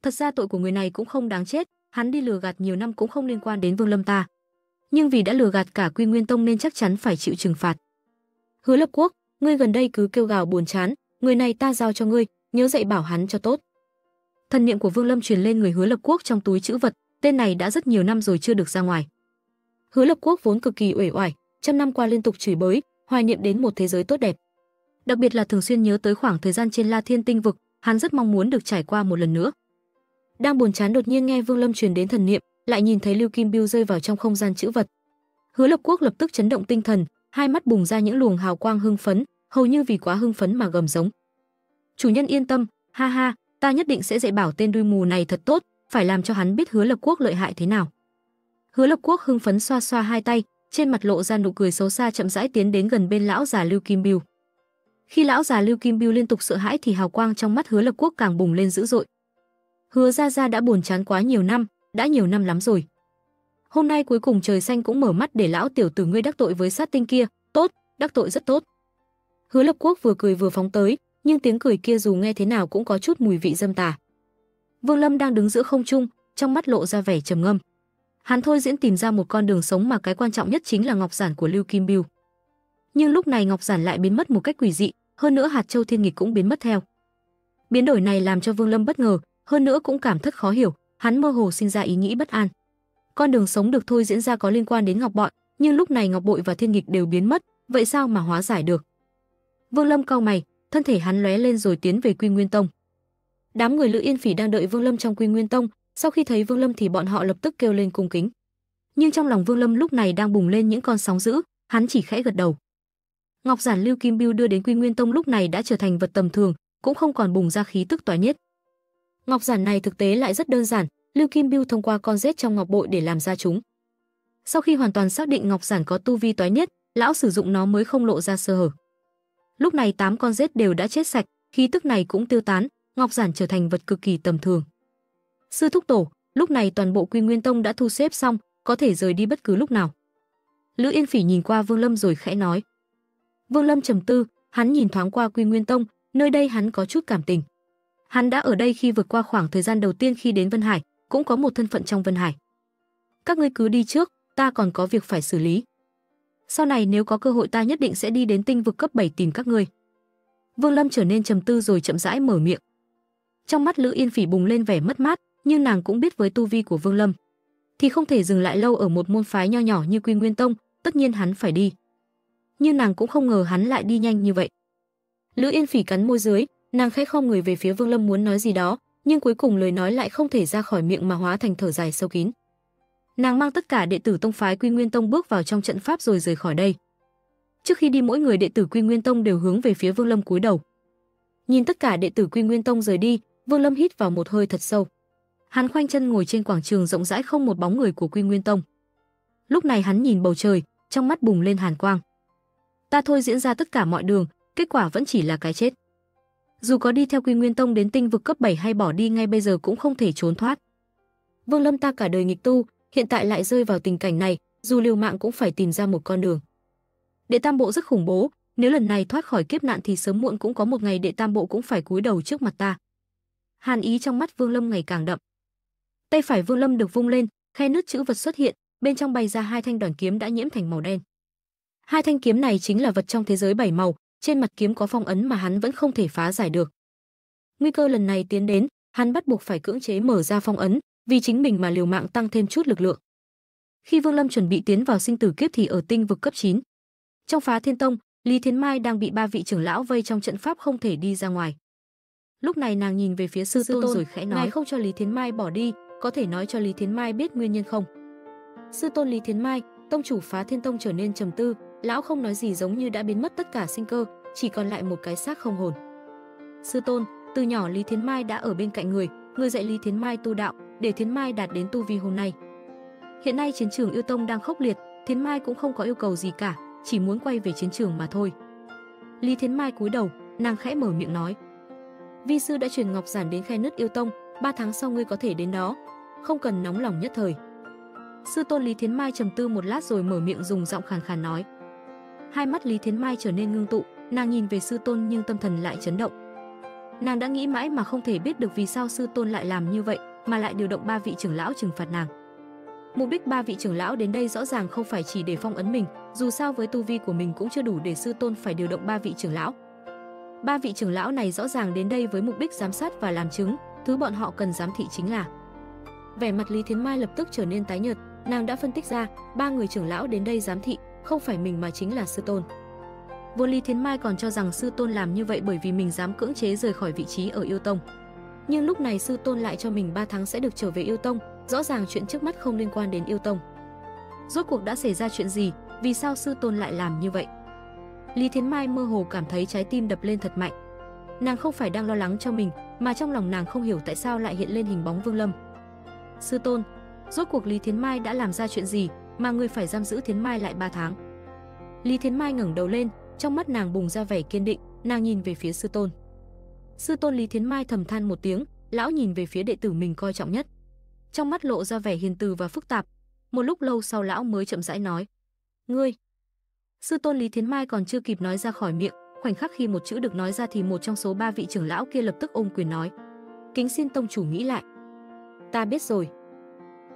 Thật ra tội của người này cũng không đáng chết, hắn đi lừa gạt nhiều năm cũng không liên quan đến Vương Lâm ta. Nhưng vì đã lừa gạt cả Quy Nguyên Tông nên chắc chắn phải chịu trừng phạt. "Hứa Lập Quốc, ngươi gần đây cứ kêu gào buồn chán, người này ta giao cho ngươi, nhớ dạy bảo hắn cho tốt." Thần niệm của Vương Lâm truyền lên người Hứa Lập Quốc trong túi trữ vật, tên này đã rất nhiều năm rồi chưa được ra ngoài. Hứa Lập Quốc vốn cực kỳ uể oải, trăm năm qua liên tục chửi bới, hoài niệm đến một thế giới tốt đẹp. Đặc biệt là thường xuyên nhớ tới khoảng thời gian trên La Thiên Tinh vực, hắn rất mong muốn được trải qua một lần nữa. Đang buồn chán đột nhiên nghe Vương Lâm truyền đến thần niệm, lại nhìn thấy Lưu Kim Biêu rơi vào trong không gian trữ vật. Hứa Lập Quốc lập tức chấn động tinh thần, hai mắt bùng ra những luồng hào quang hưng phấn, hầu như vì quá hưng phấn mà gầm giống: "Chủ nhân yên tâm, ha ha, ta nhất định sẽ dạy bảo tên đuôi mù này thật tốt, phải làm cho hắn biết Hứa Lập Quốc lợi hại thế nào." Hứa Lập Quốc hưng phấn xoa xoa hai tay, trên mặt lộ ra nụ cười xấu xa, chậm rãi tiến đến gần bên lão già Lưu Kim Biêu. Khi lão già Lưu Kim Biêu liên tục sợ hãi thì hào quang trong mắt Hứa Lập Quốc càng bùng lên dữ dội. "Hứa gia gia đã buồn chán quá nhiều năm, đã nhiều năm lắm rồi. Hôm nay cuối cùng trời xanh cũng mở mắt để lão tiểu tử ngươi đắc tội với sát tinh kia, tốt, đắc tội rất tốt." Hứa Lập Quốc vừa cười vừa phóng tới, nhưng tiếng cười kia dù nghe thế nào cũng có chút mùi vị dâm tà. Vương Lâm đang đứng giữa không trung, trong mắt lộ ra vẻ trầm ngâm. Hắn thôi diễn tìm ra một con đường sống mà cái quan trọng nhất chính là ngọc giản của Lưu Kim Biêu. Nhưng lúc này ngọc giản lại biến mất một cách quỷ dị, hơn nữa hạt châu Thiên Nghịch cũng biến mất theo. Biến đổi này làm cho Vương Lâm bất ngờ, hơn nữa cũng cảm thấy khó hiểu, hắn mơ hồ sinh ra ý nghĩ bất an. Con đường sống được thôi diễn ra có liên quan đến ngọc bội, nhưng lúc này ngọc bội và Thiên Nghịch đều biến mất, vậy sao mà hóa giải được? Vương Lâm cau mày, thân thể hắn lóe lên rồi tiến về Quy Nguyên Tông. Đám người Lữ Yên Phỉ đang đợi Vương Lâm trong Quy Nguyên Tông, sau khi thấy Vương Lâm thì bọn họ lập tức kêu lên cung kính. Nhưng trong lòng Vương Lâm lúc này đang bùng lên những con sóng dữ, hắn chỉ khẽ gật đầu. Ngọc giản Lưu Kim Biêu đưa đến Quy Nguyên Tông lúc này đã trở thành vật tầm thường, cũng không còn bùng ra khí tức toái nhất. Ngọc giản này thực tế lại rất đơn giản, Lưu Kim Biêu thông qua con rết trong ngọc bội để làm ra chúng. Sau khi hoàn toàn xác định ngọc giản có tu vi toái nhất, lão sử dụng nó mới không lộ ra sơ hở. Lúc này tám con rết đều đã chết sạch, khí tức này cũng tiêu tán, ngọc giản trở thành vật cực kỳ tầm thường. Sư thúc tổ, lúc này toàn bộ Quy Nguyên Tông đã thu xếp xong, có thể rời đi bất cứ lúc nào. Lữ Yên Phỉ nhìn qua Vương Lâm rồi khẽ nói. Vương Lâm trầm tư, hắn nhìn thoáng qua Quy Nguyên Tông, nơi đây hắn có chút cảm tình. Hắn đã ở đây khi vượt qua khoảng thời gian đầu tiên khi đến Vân Hải, cũng có một thân phận trong Vân Hải. Các ngươi cứ đi trước, ta còn có việc phải xử lý. Sau này nếu có cơ hội ta nhất định sẽ đi đến tinh vực cấp bảy tìm các ngươi. Vương Lâm trở nên trầm tư rồi chậm rãi mở miệng. Trong mắt Lữ Yên Phỉ bùng lên vẻ mất mát, nhưng nàng cũng biết với tu vi của Vương Lâm thì không thể dừng lại lâu ở một môn phái nho nhỏ như Quy Nguyên Tông, tất nhiên hắn phải đi. Nhưng nàng cũng không ngờ hắn lại đi nhanh như vậy. Lữ Yên Phỉ cắn môi dưới, nàng khẽ khom người về phía Vương Lâm muốn nói gì đó, nhưng cuối cùng lời nói lại không thể ra khỏi miệng mà hóa thành thở dài sâu kín. Nàng mang tất cả đệ tử tông phái Quy Nguyên Tông bước vào trong trận pháp rồi rời khỏi đây. Trước khi đi mỗi người đệ tử Quy Nguyên Tông đều hướng về phía Vương Lâm cúi đầu. Nhìn tất cả đệ tử Quy Nguyên Tông rời đi, Vương Lâm hít vào một hơi thật sâu. Hắn khoanh chân ngồi trên quảng trường rộng rãi không một bóng người của Quy Nguyên Tông. Lúc này hắn nhìn bầu trời, trong mắt bùng lên hàn quang. Ta thôi diễn ra tất cả mọi đường, kết quả vẫn chỉ là cái chết. Dù có đi theo Quy Nguyên Tông đến tinh vực cấp bảy hay bỏ đi ngay bây giờ cũng không thể trốn thoát. Vương Lâm ta cả đời nghịch tu, hiện tại lại rơi vào tình cảnh này, dù liều mạng cũng phải tìm ra một con đường. Đệ Tam Bộ rất khủng bố, nếu lần này thoát khỏi kiếp nạn thì sớm muộn cũng có một ngày Đệ Tam Bộ cũng phải cúi đầu trước mặt ta. Hàn ý trong mắt Vương Lâm ngày càng đậm. Tay phải Vương Lâm được vung lên, khe nứt chữ vật xuất hiện, bên trong bay ra hai thanh đoản kiếm đã nhiễm thành màu đen. Hai thanh kiếm này chính là vật trong thế giới bảy màu, trên mặt kiếm có phong ấn mà hắn vẫn không thể phá giải được. Nguy cơ lần này tiến đến, hắn bắt buộc phải cưỡng chế mở ra phong ấn, vì chính mình mà liều mạng tăng thêm chút lực lượng. Khi Vương Lâm chuẩn bị tiến vào sinh tử kiếp thì ở tinh vực cấp chín. Trong Phá Thiên Tông, Lý Thiến Mai đang bị ba vị trưởng lão vây trong trận pháp không thể đi ra ngoài. Lúc này nàng nhìn về phía sư, sư tôn, tôn rồi khẽ nói, ngài không cho Lý Thiến Mai bỏ đi, có thể nói cho Lý Thiến Mai biết nguyên nhân không? Sư tôn Lý Thiến Mai, tông chủ Phá Thiên Tông trở nên trầm tư, lão không nói gì giống như đã biến mất tất cả sinh cơ, chỉ còn lại một cái xác không hồn. Sư tôn, từ nhỏ Lý Thiến Mai đã ở bên cạnh người, người dạy Lý Thiến Mai tu đạo, để Thiến Mai đạt đến tu vi hôm nay. Hiện nay chiến trường Yêu Tông đang khốc liệt, Thiến Mai cũng không có yêu cầu gì cả, chỉ muốn quay về chiến trường mà thôi. Lý Thiến Mai cúi đầu, nàng khẽ mở miệng nói. Vi sư đã truyền ngọc giản đến khe nứt Yêu Tông, ba tháng sau ngươi có thể đến đó, không cần nóng lòng nhất thời. Sư tôn Lý Thiến Mai trầm tư một lát rồi mở miệng dùng giọng khàn khàn nói. Hai mắt Lý Thiến Mai trở nên ngưng tụ, nàng nhìn về sư tôn nhưng tâm thần lại chấn động. Nàng đã nghĩ mãi mà không thể biết được vì sao sư tôn lại làm như vậy, mà lại điều động ba vị trưởng lão trừng phạt nàng. Mục đích ba vị trưởng lão đến đây rõ ràng không phải chỉ để phong ấn mình, dù sao với tu vi của mình cũng chưa đủ để sư tôn phải điều động ba vị trưởng lão. Ba vị trưởng lão này rõ ràng đến đây với mục đích giám sát và làm chứng, thứ bọn họ cần giám thị chính là. Vẻ mặt Lý Thiến Mai lập tức trở nên tái nhợt, nàng đã phân tích ra, ba người trưởng lão đến đây giám thị, không phải mình mà chính là sư tôn. Vô Lý Thiến Mai còn cho rằng sư tôn làm như vậy bởi vì mình dám cưỡng chế rời khỏi vị trí ở Yêu Tông. Nhưng lúc này sư tôn lại cho mình ba tháng sẽ được trở về Yêu Tông, rõ ràng chuyện trước mắt không liên quan đến Yêu Tông. Rốt cuộc đã xảy ra chuyện gì, vì sao sư tôn lại làm như vậy? Lý Thiến Mai mơ hồ cảm thấy trái tim đập lên thật mạnh. Nàng không phải đang lo lắng cho mình, mà trong lòng nàng không hiểu tại sao lại hiện lên hình bóng Vương Lâm. Sư tôn, rốt cuộc Lý Thiến Mai đã làm ra chuyện gì mà người phải giam giữ Thiến Mai lại ba tháng? Lý Thiến Mai ngẩng đầu lên, trong mắt nàng bùng ra vẻ kiên định, nàng nhìn về phía sư tôn. Sư tôn Lý Thiến Mai thầm than một tiếng, lão nhìn về phía đệ tử mình coi trọng nhất. Trong mắt lộ ra vẻ hiền từ và phức tạp, một lúc lâu sau lão mới chậm rãi nói. Ngươi! Sư tôn Lý Thiến Mai còn chưa kịp nói ra khỏi miệng, khoảnh khắc khi một chữ được nói ra thì một trong số ba vị trưởng lão kia lập tức ôm quyền nói. Kính xin tông chủ nghĩ lại. Ta biết rồi.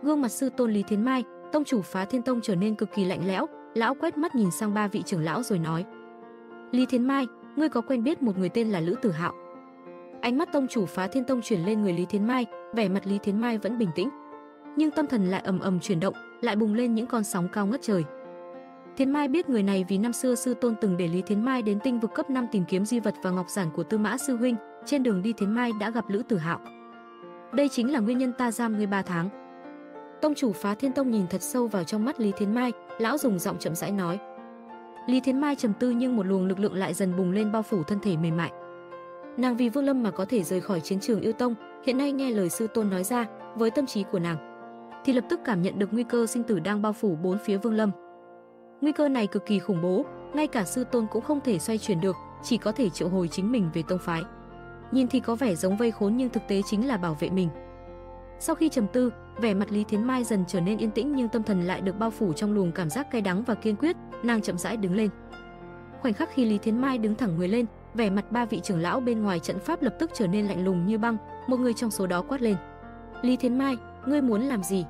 Gương mặt sư tôn Lý Thiến Mai, tông chủ Phá Thiên Tông trở nên cực kỳ lạnh lẽo, lão quét mắt nhìn sang ba vị trưởng lão rồi nói. Lý Thiến Mai, ngươi có quen biết một người tên là Lữ Tử Hạo? Ánh mắt tông chủ Phá Thiên Tông chuyển lên người Lý Thiến Mai, vẻ mặt Lý Thiến Mai vẫn bình tĩnh, nhưng tâm thần lại ầm ầm chuyển động, lại bùng lên những con sóng cao ngất trời. Thiến Mai biết người này vì năm xưa sư tôn từng để Lý Thiến Mai đến tinh vực cấp năm tìm kiếm di vật và ngọc giản của Tư Mã sư huynh, trên đường đi Thiến Mai đã gặp Lữ Tử Hạo. Đây chính là nguyên nhân ta giam ngươi ba tháng. Tông chủ Phá Thiên Tông nhìn thật sâu vào trong mắt Lý Thiến Mai, lão dùng giọng chậm rãi nói. Lý Thiến Mai trầm tư nhưng một luồng lực lượng lại dần bùng lên bao phủ thân thể mềm mại. Nàng vì Vương Lâm mà có thể rời khỏi chiến trường Yêu Tông, hiện nay nghe lời sư tôn nói ra, với tâm trí của nàng thì lập tức cảm nhận được nguy cơ sinh tử đang bao phủ bốn phía Vương Lâm. Nguy cơ này cực kỳ khủng bố, ngay cả sư tôn cũng không thể xoay chuyển được, chỉ có thể triệu hồi chính mình về tông phái. Nhìn thì có vẻ giống vây khốn nhưng thực tế chính là bảo vệ mình. Sau khi trầm tư, vẻ mặt Lý Thiến Mai dần trở nên yên tĩnh nhưng tâm thần lại được bao phủ trong luồng cảm giác cay đắng và kiên quyết, nàng chậm rãi đứng lên. Khoảnh khắc khi Lý Thiến Mai đứng thẳng người lên, vẻ mặt ba vị trưởng lão bên ngoài trận pháp lập tức trở nên lạnh lùng như băng, một người trong số đó quát lên. Lý Thiến Mai, ngươi muốn làm gì?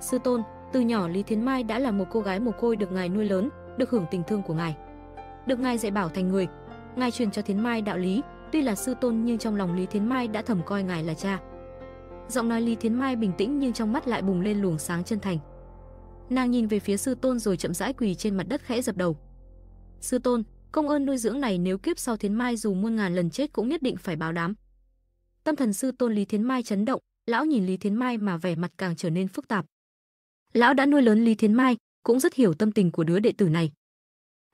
Sư tôn, từ nhỏ Lý Thiến Mai đã là một cô gái mồ côi được ngài nuôi lớn, được hưởng tình thương của ngài, được ngài dạy bảo thành người. Ngài truyền cho Thiến Mai đạo lý, tuy là sư tôn nhưng trong lòng Lý Thiến Mai đã thầm coi ngài là cha. Giọng nói Lý Thiến Mai bình tĩnh nhưng trong mắt lại bùng lên luồng sáng chân thành. Nàng nhìn về phía sư tôn rồi chậm rãi quỳ trên mặt đất khẽ dập đầu. Sư tôn, công ơn nuôi dưỡng này nếu kiếp sau Thiến Mai dù muôn ngàn lần chết cũng nhất định phải báo đáp. Tâm thần sư tôn Lý Thiến Mai chấn động, lão nhìn Lý Thiến Mai mà vẻ mặt càng trở nên phức tạp. Lão đã nuôi lớn Lý Thiến Mai, cũng rất hiểu tâm tình của đứa đệ tử này.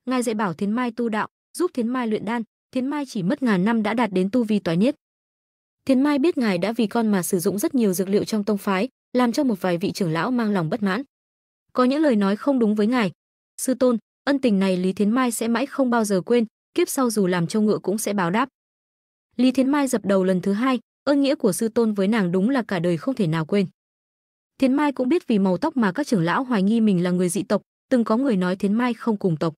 Ngài dạy bảo Thiến Mai tu đạo, giúp Thiến Mai luyện đan, Thiến Mai chỉ mất ngàn năm đã đạt đến tu vi toái niết. Thiến Mai biết ngài đã vì con mà sử dụng rất nhiều dược liệu trong tông phái, làm cho một vài vị trưởng lão mang lòng bất mãn. Có những lời nói không đúng với ngài. Sư tôn, ân tình này Lý Thiến Mai sẽ mãi không bao giờ quên, kiếp sau dù làm trâu ngựa cũng sẽ báo đáp. Lý Thiến Mai dập đầu lần thứ hai, ơn nghĩa của sư tôn với nàng đúng là cả đời không thể nào quên. Thiến Mai cũng biết vì màu tóc mà các trưởng lão hoài nghi mình là người dị tộc, từng có người nói Thiến Mai không cùng tộc.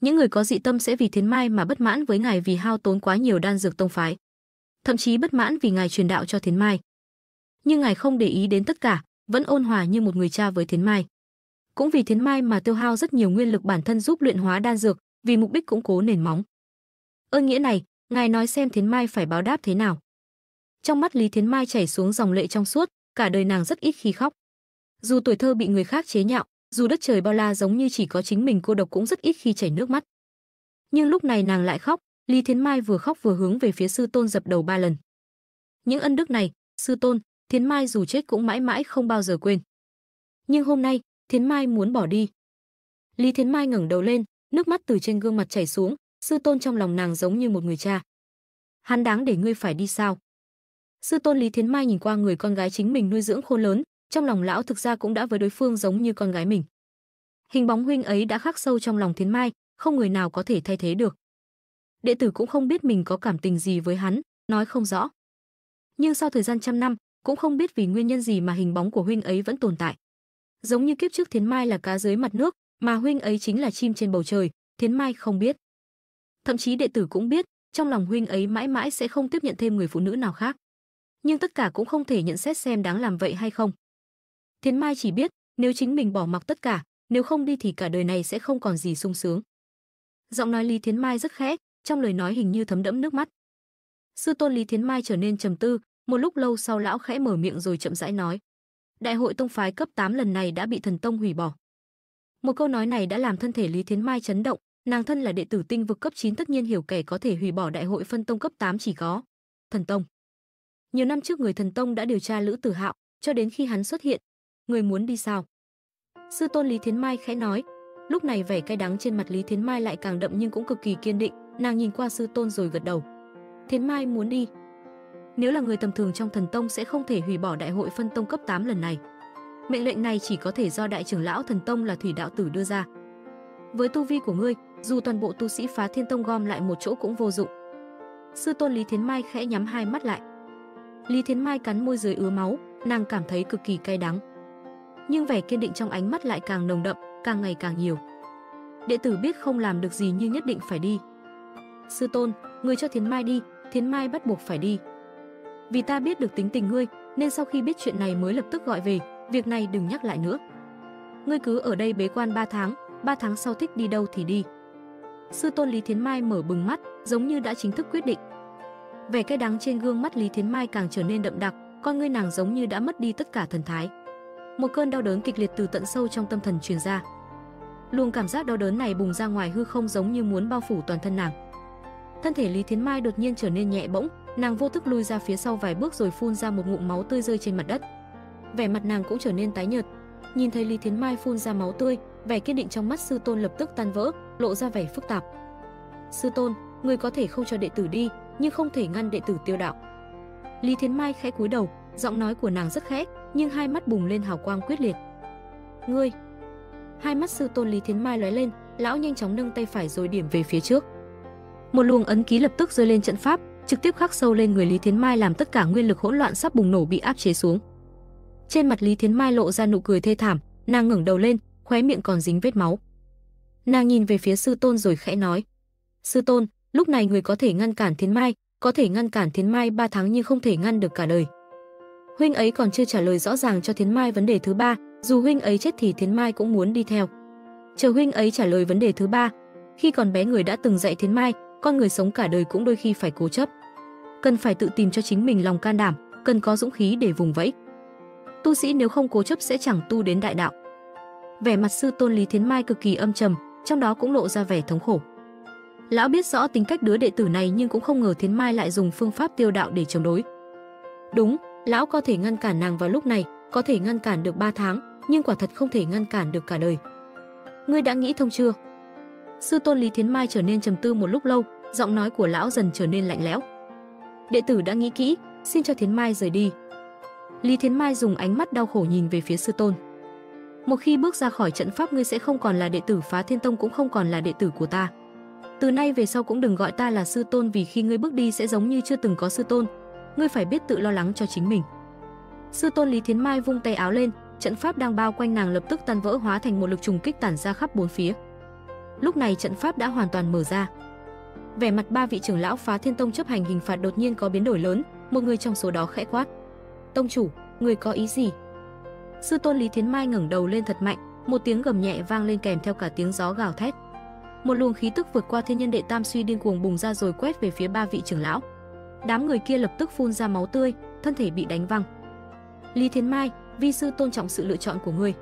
Những người có dị tâm sẽ vì Thiến Mai mà bất mãn với ngài vì hao tốn quá nhiều đan dược tông phái, thậm chí bất mãn vì ngài truyền đạo cho Thiến Mai. Nhưng ngài không để ý đến tất cả, vẫn ôn hòa như một người cha với Thiến Mai. Cũng vì Thiến Mai mà tiêu hao rất nhiều nguyên lực bản thân giúp luyện hóa đan dược, vì mục đích củng cố nền móng. Ơn nghĩa này, ngài nói xem Thiến Mai phải báo đáp thế nào. Trong mắt Lý Thiến Mai chảy xuống dòng lệ trong suốt, cả đời nàng rất ít khi khóc. Dù tuổi thơ bị người khác chế nhạo, dù đất trời bao la giống như chỉ có chính mình cô độc cũng rất ít khi chảy nước mắt. Nhưng lúc này nàng lại khóc. Lý Thiến Mai vừa khóc vừa hướng về phía sư tôn dập đầu ba lần. Những ân đức này, sư tôn, Thiến Mai dù chết cũng mãi mãi không bao giờ quên. Nhưng hôm nay, Thiến Mai muốn bỏ đi. Lý Thiến Mai ngẩng đầu lên, nước mắt từ trên gương mặt chảy xuống, sư tôn trong lòng nàng giống như một người cha. Hắn đáng để ngươi phải đi sao? Sư tôn Lý Thiến Mai nhìn qua người con gái chính mình nuôi dưỡng khôn lớn, trong lòng lão thực ra cũng đã với đối phương giống như con gái mình. Hình bóng huynh ấy đã khắc sâu trong lòng Thiến Mai, không người nào có thể thay thế được. Đệ tử cũng không biết mình có cảm tình gì với hắn, nói không rõ. Nhưng sau thời gian trăm năm, cũng không biết vì nguyên nhân gì mà hình bóng của huynh ấy vẫn tồn tại. Giống như kiếp trước Thiến Mai là cá dưới mặt nước, mà huynh ấy chính là chim trên bầu trời, Thiến Mai không biết. Thậm chí đệ tử cũng biết, trong lòng huynh ấy mãi mãi sẽ không tiếp nhận thêm người phụ nữ nào khác. Nhưng tất cả cũng không thể nhận xét xem đáng làm vậy hay không. Thiến Mai chỉ biết, nếu chính mình bỏ mặc tất cả, nếu không đi thì cả đời này sẽ không còn gì sung sướng. Giọng nói Lý Thiến Mai rất khẽ, trong lời nói hình như thấm đẫm nước mắt. Sư tôn Lý Thiến Mai trở nên trầm tư, một lúc lâu sau lão khẽ mở miệng rồi chậm rãi nói. Đại hội tông phái cấp tám lần này đã bị Thần Tông hủy bỏ. Một câu nói này đã làm thân thể Lý Thiến Mai chấn động, nàng thân là đệ tử tinh vực cấp chín tất nhiên hiểu kẻ có thể hủy bỏ đại hội phân tông cấp tám chỉ có Thần Tông. Nhiều năm trước người Thần Tông đã điều tra Lữ Tử Hạo, cho đến khi hắn xuất hiện. Người muốn đi sao? Sư tôn Lý Thiến Mai khẽ nói, lúc này vẻ cay đắng trên mặt Lý Thiến Mai lại càng đậm nhưng cũng cực kỳ kiên định. Nàng nhìn qua sư tôn rồi gật đầu. Thiến Mai muốn đi. Nếu là người tầm thường trong Thần Tông sẽ không thể hủy bỏ đại hội phân tông cấp tám lần này. Mệnh lệnh này chỉ có thể do đại trưởng lão Thần Tông là Thủy Đạo Tử đưa ra. Với tu vi của ngươi, dù toàn bộ tu sĩ Phá Thiên Tông gom lại một chỗ cũng vô dụng. Sư tôn Lý Thiến Mai khẽ nhắm hai mắt lại. Lý Thiến Mai cắn môi dưới ứa máu, nàng cảm thấy cực kỳ cay đắng. Nhưng vẻ kiên định trong ánh mắt lại càng nồng đậm, càng ngày càng nhiều. Đệ tử biết không làm được gì nhưng nhất định phải đi. Sư tôn, ngươi cho Thiến Mai đi, Thiến Mai bắt buộc phải đi. Vì ta biết được tính tình ngươi, nên sau khi biết chuyện này mới lập tức gọi về, việc này đừng nhắc lại nữa. Ngươi cứ ở đây bế quan ba tháng, ba tháng sau thích đi đâu thì đi. Sư tôn Lý Thiến Mai mở bừng mắt, giống như đã chính thức quyết định. Vẻ cay đắng trên gương mắt Lý Thiến Mai càng trở nên đậm đặc, con ngươi nàng giống như đã mất đi tất cả thần thái. Một cơn đau đớn kịch liệt từ tận sâu trong tâm thần truyền ra. Luồng cảm giác đau đớn này bùng ra ngoài hư không giống như muốn bao phủ toàn thân nàng. Thân thể Lý Thiến Mai đột nhiên trở nên nhẹ bỗng, nàng vô thức lui ra phía sau vài bước rồi phun ra một ngụm máu tươi rơi trên mặt đất. Vẻ mặt nàng cũng trở nên tái nhợt. Nhìn thấy Lý Thiến Mai phun ra máu tươi, vẻ kiên định trong mắt sư tôn lập tức tan vỡ, lộ ra vẻ phức tạp. Sư tôn, người có thể không cho đệ tử đi, nhưng không thể ngăn đệ tử tiêu đạo. Lý Thiến Mai khẽ cúi đầu, giọng nói của nàng rất khẽ, nhưng hai mắt bùng lên hào quang quyết liệt. Ngươi! Hai mắt sư tôn Lý Thiến Mai lóe lên, lão nhanh chóng nâng tay phải rồi điểm về phía trước. một luồng ấn ký lập tức rơi lên trận pháp, trực tiếp khắc sâu lên người Lý Thiến Mai, làm tất cả nguyên lực hỗn loạn sắp bùng nổ bị áp chế xuống. Trên mặt Lý Thiến Mai lộ ra nụ cười thê thảm, nàng ngẩng đầu lên, khóe miệng còn dính vết máu. Nàng nhìn về phía sư tôn rồi khẽ nói: "Sư tôn, lúc này người có thể ngăn cản Thiến Mai, có thể ngăn cản Thiến Mai ba tháng nhưng không thể ngăn được cả đời. Huynh ấy còn chưa trả lời rõ ràng cho Thiến Mai vấn đề thứ ba, dù huynh ấy chết thì Thiến Mai cũng muốn đi theo. Chờ huynh ấy trả lời vấn đề thứ ba, khi còn bé người đã từng dạy Thiến Mai, con người sống cả đời cũng đôi khi phải cố chấp. Cần phải tự tìm cho chính mình lòng can đảm, cần có dũng khí để vùng vẫy. Tu sĩ nếu không cố chấp sẽ chẳng tu đến đại đạo." Vẻ mặt sư tôn Lý Thiến Mai cực kỳ âm trầm, trong đó cũng lộ ra vẻ thống khổ. Lão biết rõ tính cách đứa đệ tử này nhưng cũng không ngờ Thiến Mai lại dùng phương pháp tiêu đạo để chống đối. Đúng, lão có thể ngăn cản nàng vào lúc này, có thể ngăn cản được ba tháng, nhưng quả thật không thể ngăn cản được cả đời. Ngươi đã nghĩ thông chưa? Sư tôn Lý Thiến Mai trở nên trầm tư một lúc lâu, giọng nói của lão dần trở nên lạnh lẽo. Đệ tử đã nghĩ kỹ, xin cho Thiến Mai rời đi. Lý Thiến Mai dùng ánh mắt đau khổ nhìn về phía sư tôn. Một khi bước ra khỏi trận pháp, ngươi sẽ không còn là đệ tử Phá Thiên Tông, cũng không còn là đệ tử của ta. Từ nay về sau cũng đừng gọi ta là sư tôn, vì khi ngươi bước đi sẽ giống như chưa từng có sư tôn. Ngươi phải biết tự lo lắng cho chính mình. Sư tôn Lý Thiến Mai vung tay áo lên, trận pháp đang bao quanh nàng lập tức tan vỡ, hóa thành một lực trùng kích tản ra khắp bốn phía. Lúc này trận pháp đã hoàn toàn mở ra. Vẻ mặt ba vị trưởng lão Phá Thiên Tông chấp hành hình phạt đột nhiên có biến đổi lớn, một người trong số đó khẽ quát: "Tông chủ, người có ý gì?" Sư tôn Lý Thiến Mai ngẩng đầu lên thật mạnh, một tiếng gầm nhẹ vang lên kèm theo cả tiếng gió gào thét. Một luồng khí tức vượt qua thiên nhân đệ tam suy điên cuồng bùng ra rồi quét về phía ba vị trưởng lão. Đám người kia lập tức phun ra máu tươi, thân thể bị đánh văng. "Lý Thiến Mai, vi sư tôn trọng sự lựa chọn của ngươi."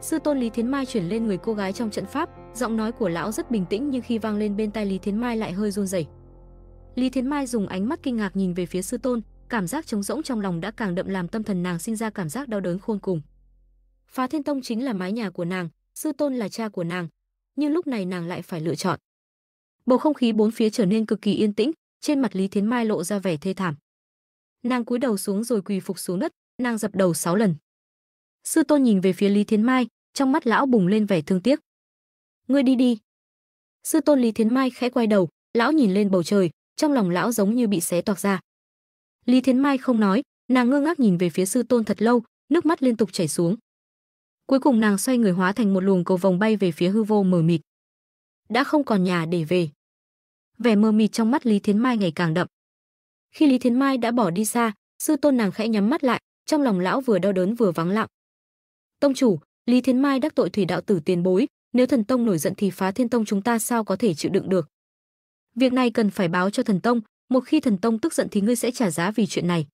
Sư tôn Lý Thiến Mai chuyển lên người cô gái trong trận pháp, giọng nói của lão rất bình tĩnh nhưng khi vang lên bên tai Lý Thiến Mai lại hơi run rẩy. Lý Thiến Mai dùng ánh mắt kinh ngạc nhìn về phía sư tôn, cảm giác trống rỗng trong lòng đã càng đậm làm tâm thần nàng sinh ra cảm giác đau đớn khôn cùng. Phá Thiên Tông chính là mái nhà của nàng, sư tôn là cha của nàng, nhưng lúc này nàng lại phải lựa chọn. Bầu không khí bốn phía trở nên cực kỳ yên tĩnh, trên mặt Lý Thiến Mai lộ ra vẻ thê thảm. Nàng cúi đầu xuống rồi quỳ phục xuống đất, nàng dập đầu sáu lần. Sư tôn nhìn về phía Lý Thiến Mai, trong mắt lão bùng lên vẻ thương tiếc. "Ngươi đi đi." Sư tôn Lý Thiến Mai khẽ quay đầu, lão nhìn lên bầu trời, trong lòng lão giống như bị xé toạc ra. Lý Thiến Mai không nói, nàng ngơ ngác nhìn về phía sư tôn thật lâu, nước mắt liên tục chảy xuống. Cuối cùng nàng xoay người hóa thành một luồng cầu vồng bay về phía hư vô mờ mịt. Đã không còn nhà để về. Vẻ mờ mịt trong mắt Lý Thiến Mai ngày càng đậm. Khi Lý Thiến Mai đã bỏ đi xa, sư tôn nàng khẽ nhắm mắt lại, trong lòng lão vừa đau đớn vừa vắng lặng. "Tông chủ, Lý Thiến Mai đắc tội Thủy Đạo Tử tiền bối, nếu Thần Tông nổi giận thì Phá Thiên Tông chúng ta sao có thể chịu đựng được. Việc này cần phải báo cho Thần Tông, một khi Thần Tông tức giận thì ngươi sẽ trả giá vì chuyện này."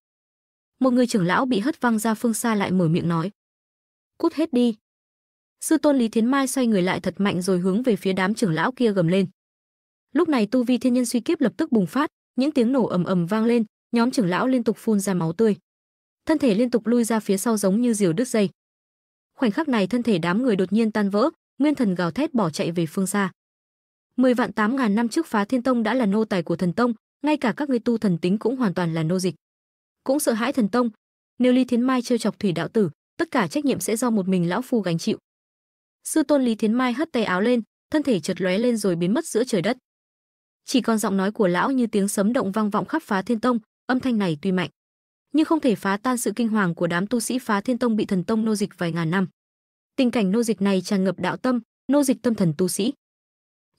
Một người trưởng lão bị hất văng ra phương xa lại mở miệng nói: "Cút hết đi." Sư tôn Lý Thiến Mai xoay người lại thật mạnh rồi hướng về phía đám trưởng lão kia gầm lên. Lúc này tu vi thiên nhân suy kiếp lập tức bùng phát, những tiếng nổ ầm ầm vang lên, nhóm trưởng lão liên tục phun ra máu tươi. Thân thể liên tục lui ra phía sau giống như diều đứt dây. Khoảnh khắc này thân thể đám người đột nhiên tan vỡ, nguyên thần gào thét bỏ chạy về phương xa. Mười vạn tám ngàn năm trước Phá Thiên Tông đã là nô tài của Thần Tông, ngay cả các ngươi tu thần tính cũng hoàn toàn là nô dịch. Cũng sợ hãi Thần Tông, nếu Lý Thiến Mai trêu chọc Thủy Đạo Tử, tất cả trách nhiệm sẽ do một mình lão phu gánh chịu. Sư tôn Lý Thiến Mai hất tay áo lên, thân thể chợt lóe lên rồi biến mất giữa trời đất. Chỉ còn giọng nói của lão như tiếng sấm động vang vọng khắp Phá Thiên Tông, âm thanh này tuy mạnh nhưng không thể phá tan sự kinh hoàng của đám tu sĩ Phá Thiên Tông bị Thần Tông nô dịch vài ngàn năm. Tình cảnh nô dịch này tràn ngập đạo tâm, nô dịch tâm thần tu sĩ.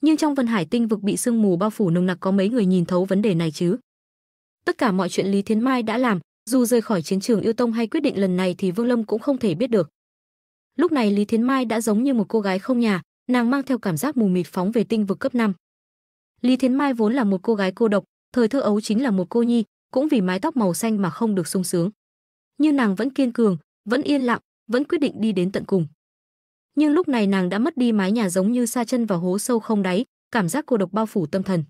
Nhưng trong Vân Hải Tinh vực bị sương mù bao phủ nồng nặc có mấy người nhìn thấu vấn đề này chứ? Tất cả mọi chuyện Lý Thiến Mai đã làm, dù rời khỏi chiến trường Yêu Tông hay quyết định lần này thì Vương Lâm cũng không thể biết được. Lúc này Lý Thiến Mai đã giống như một cô gái không nhà, nàng mang theo cảm giác mù mịt phóng về tinh vực cấp năm. Lý Thiến Mai vốn là một cô gái cô độc, thời thơ ấu chính là một cô nhi, cũng vì mái tóc màu xanh mà không được sung sướng. Nhưng nàng vẫn kiên cường, vẫn yên lặng, vẫn quyết định đi đến tận cùng. Nhưng lúc này nàng đã mất đi mái nhà giống như sa chân vào hố sâu không đáy, cảm giác cô độc bao phủ tâm thần.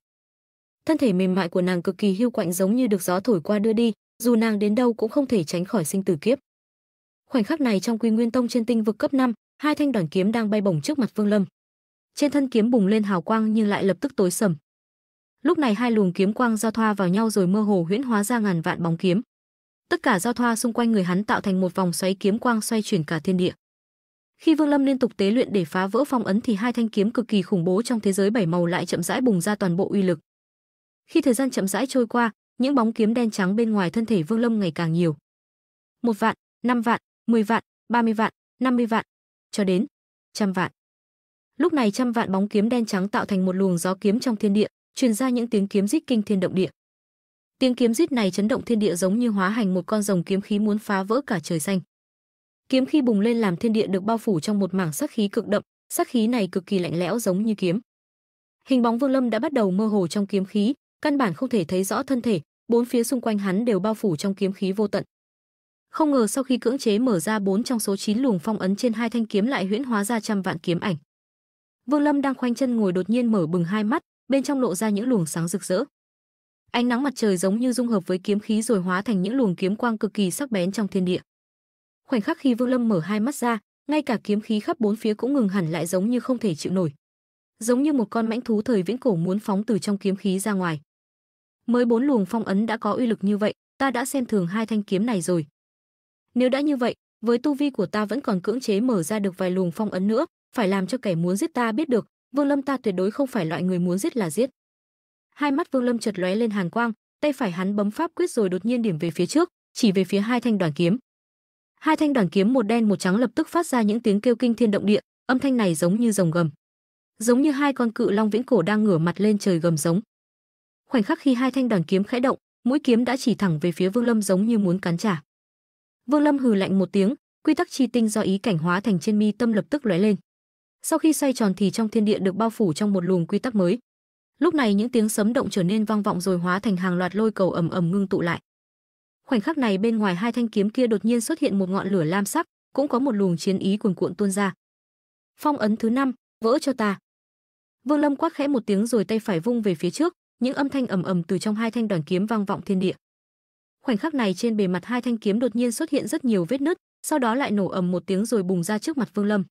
Thân thể mềm mại của nàng cực kỳ hiu quạnh giống như được gió thổi qua đưa đi, dù nàng đến đâu cũng không thể tránh khỏi sinh tử kiếp. Khoảnh khắc này trong Quy Nguyên Tông trên tinh vực cấp năm, hai thanh đoản kiếm đang bay bổng trước mặt Vương Lâm. Trên thân kiếm bùng lên hào quang nhưng lại lập tức tối sầm. Lúc này hai luồng kiếm quang giao thoa vào nhau rồi mơ hồ huyễn hóa ra ngàn vạn bóng kiếm. Tất cả giao thoa xung quanh người hắn tạo thành một vòng xoáy kiếm quang xoay chuyển cả thiên địa. Khi Vương Lâm liên tục tế luyện để phá vỡ phong ấn thì hai thanh kiếm cực kỳ khủng bố trong thế giới bảy màu lại chậm rãi bùng ra toàn bộ uy lực. Khi thời gian chậm rãi trôi qua, những bóng kiếm đen trắng bên ngoài thân thể Vương Lâm ngày càng nhiều. Một vạn, năm vạn, mười vạn, ba mươi vạn, năm mươi vạn, cho đến trăm vạn. Lúc này trăm vạn bóng kiếm đen trắng tạo thành một luồng gió kiếm trong thiên địa, truyền ra những tiếng kiếm rít kinh thiên động địa. Tiếng kiếm rít này chấn động thiên địa giống như hóa thành một con rồng kiếm khí muốn phá vỡ cả trời xanh. Kiếm khi bùng lên làm thiên địa được bao phủ trong một mảng sát khí cực đậm, sát khí này cực kỳ lạnh lẽo giống như kiếm. Hình bóng Vương Lâm đã bắt đầu mơ hồ trong kiếm khí, căn bản không thể thấy rõ thân thể, bốn phía xung quanh hắn đều bao phủ trong kiếm khí vô tận. Không ngờ sau khi cưỡng chế mở ra bốn trong số chín luồng phong ấn trên hai thanh kiếm lại huyễn hóa ra trăm vạn kiếm ảnh. Vương Lâm đang khoanh chân ngồi đột nhiên mở bừng hai mắt, bên trong lộ ra những luồng sáng rực rỡ. Ánh nắng mặt trời giống như dung hợp với kiếm khí rồi hóa thành những luồng kiếm quang cực kỳ sắc bén trong thiên địa. Khoảnh khắc khi Vương Lâm mở hai mắt ra, ngay cả kiếm khí khắp bốn phía cũng ngừng hẳn lại giống như không thể chịu nổi. Giống như một con mãnh thú thời viễn cổ muốn phóng từ trong kiếm khí ra ngoài. Mới bốn luồng phong ấn đã có uy lực như vậy, ta đã xem thường hai thanh kiếm này rồi. Nếu đã như vậy, với tu vi của ta vẫn còn cưỡng chế mở ra được vài luồng phong ấn nữa, phải làm cho kẻ muốn giết ta biết được, Vương Lâm ta tuyệt đối không phải loại người muốn giết là giết. Hai mắt Vương Lâm chợt lóe lên hàn quang, tay phải hắn bấm pháp quyết rồi đột nhiên điểm về phía trước, chỉ về phía hai thanh đoản kiếm. Hai thanh đoản kiếm một đen một trắng lập tức phát ra những tiếng kêu kinh thiên động địa, âm thanh này giống như rồng gầm, giống như hai con cự long viễn cổ đang ngửa mặt lên trời gầm giống. Khoảnh khắc khi hai thanh đoản kiếm khẽ động, mũi kiếm đã chỉ thẳng về phía Vương Lâm giống như muốn cắn trả. Vương Lâm hừ lạnh một tiếng, quy tắc chi tinh do ý cảnh hóa thành trên mi tâm lập tức lóe lên. Sau khi xoay tròn thì trong thiên địa được bao phủ trong một luồng quy tắc mới. Lúc này những tiếng sấm động trở nên vang vọng rồi hóa thành hàng loạt lôi cầu ầm ầm ngưng tụ lại. Khoảnh khắc này bên ngoài hai thanh kiếm kia đột nhiên xuất hiện một ngọn lửa lam sắc, cũng có một luồng chiến ý cuồn cuộn tuôn ra. Phong ấn thứ năm, vỡ cho ta. Vương Lâm quát khẽ một tiếng rồi tay phải vung về phía trước, những âm thanh ầm ầm từ trong hai thanh đoản kiếm vang vọng thiên địa. Khoảnh khắc này trên bề mặt hai thanh kiếm đột nhiên xuất hiện rất nhiều vết nứt, sau đó lại nổ ầm một tiếng rồi bùng ra trước mặt Vương Lâm.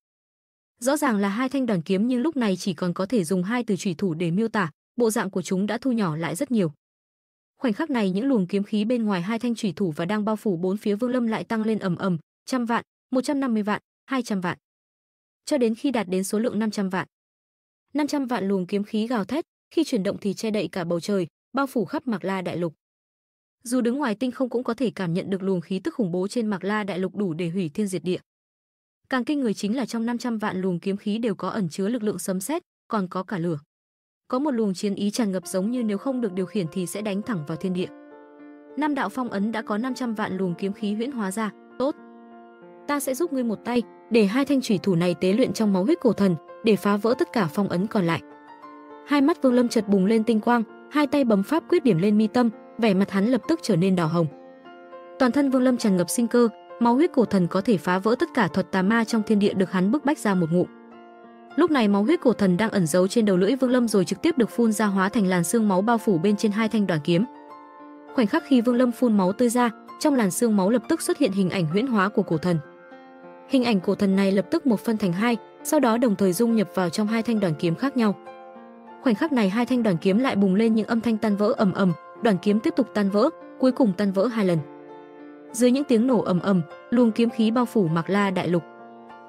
Rõ ràng là hai thanh đoản kiếm nhưng lúc này chỉ còn có thể dùng hai từ chủy thủ để miêu tả, bộ dạng của chúng đã thu nhỏ lại rất nhiều. Khoảnh khắc này những luồng kiếm khí bên ngoài hai thanh chủy thủ và đang bao phủ bốn phía Vương Lâm lại tăng lên ầm ầm, trăm vạn, một trăm năm mươi vạn, hai trăm vạn, cho đến khi đạt đến số lượng năm trăm vạn. năm trăm vạn luồng kiếm khí gào thét, khi chuyển động thì che đậy cả bầu trời, bao phủ khắp Mạc La đại lục. Dù đứng ngoài tinh không cũng có thể cảm nhận được luồng khí tức khủng bố trên Mạc La đại lục đủ để hủy thiên diệt địa. Càng kinh người chính là trong năm trăm vạn luồng kiếm khí đều có ẩn chứa lực lượng sấm sét, còn có cả lửa. Có một luồng chiến ý tràn ngập giống như nếu không được điều khiển thì sẽ đánh thẳng vào thiên địa. Năm đạo phong ấn đã có năm trăm vạn luồng kiếm khí huyễn hóa ra, tốt. Ta sẽ giúp ngươi một tay, để hai thanh chủy thủ này tế luyện trong máu huyết cổ thần, để phá vỡ tất cả phong ấn còn lại. Hai mắt Vương Lâm chợt bùng lên tinh quang, hai tay bấm pháp quyết điểm lên mi tâm, vẻ mặt hắn lập tức trở nên đỏ hồng. Toàn thân Vương Lâm tràn ngập sinh cơ, máu huyết cổ thần có thể phá vỡ tất cả thuật tà ma trong thiên địa được hắn bức bách ra một ngụm. Lúc này máu huyết cổ thần đang ẩn giấu trên đầu lưỡi Vương Lâm rồi trực tiếp được phun ra hóa thành làn xương máu bao phủ bên trên hai thanh đoản kiếm. Khoảnh khắc khi Vương Lâm phun máu tươi ra, trong làn xương máu lập tức xuất hiện hình ảnh huyễn hóa của cổ thần. Hình ảnh cổ thần này lập tức một phân thành hai, sau đó đồng thời dung nhập vào trong hai thanh đoản kiếm khác nhau. Khoảnh khắc này hai thanh đoản kiếm lại bùng lên những âm thanh tan vỡ ầm ầm, đoản kiếm tiếp tục tan vỡ, cuối cùng tan vỡ hai lần. Dưới những tiếng nổ ầm ầm, luồng kiếm khí bao phủ Mạc La đại lục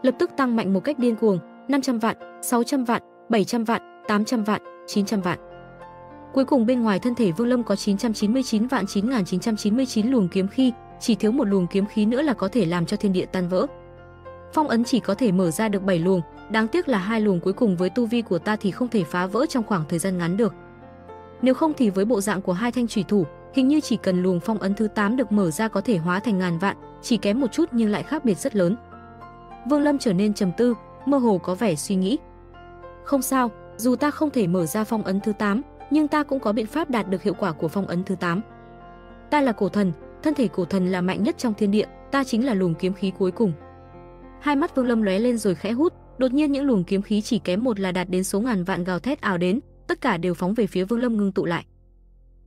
lập tức tăng mạnh một cách điên cuồng, năm trăm vạn, sáu trăm vạn, bảy trăm vạn, tám trăm vạn, chín trăm vạn. Cuối cùng bên ngoài thân thể Vương Lâm có chín trăm chín mươi chín vạn chín nghìn chín trăm chín mươi chín luồng kiếm khí, chỉ thiếu một luồng kiếm khí nữa là có thể làm cho thiên địa tan vỡ. Phong ấn chỉ có thể mở ra được bảy luồng, đáng tiếc là hai luồng cuối cùng với tu vi của ta thì không thể phá vỡ trong khoảng thời gian ngắn được. Nếu không thì với bộ dạng của hai thanh chủy thủ, hình như chỉ cần luồng phong ấn thứ tám được mở ra có thể hóa thành ngàn vạn, chỉ kém một chút nhưng lại khác biệt rất lớn. Vương Lâm trở nên trầm tư, mơ hồ có vẻ suy nghĩ. Không sao, dù ta không thể mở ra phong ấn thứ tám, nhưng ta cũng có biện pháp đạt được hiệu quả của phong ấn thứ tám. Ta là cổ thần, thân thể cổ thần là mạnh nhất trong thiên địa, ta chính là luồng kiếm khí cuối cùng. Hai mắt Vương Lâm lóe lên rồi khẽ hút, đột nhiên những luồng kiếm khí chỉ kém một là đạt đến số ngàn vạn gào thét ào đến, tất cả đều phóng về phía Vương Lâm ngưng tụ lại.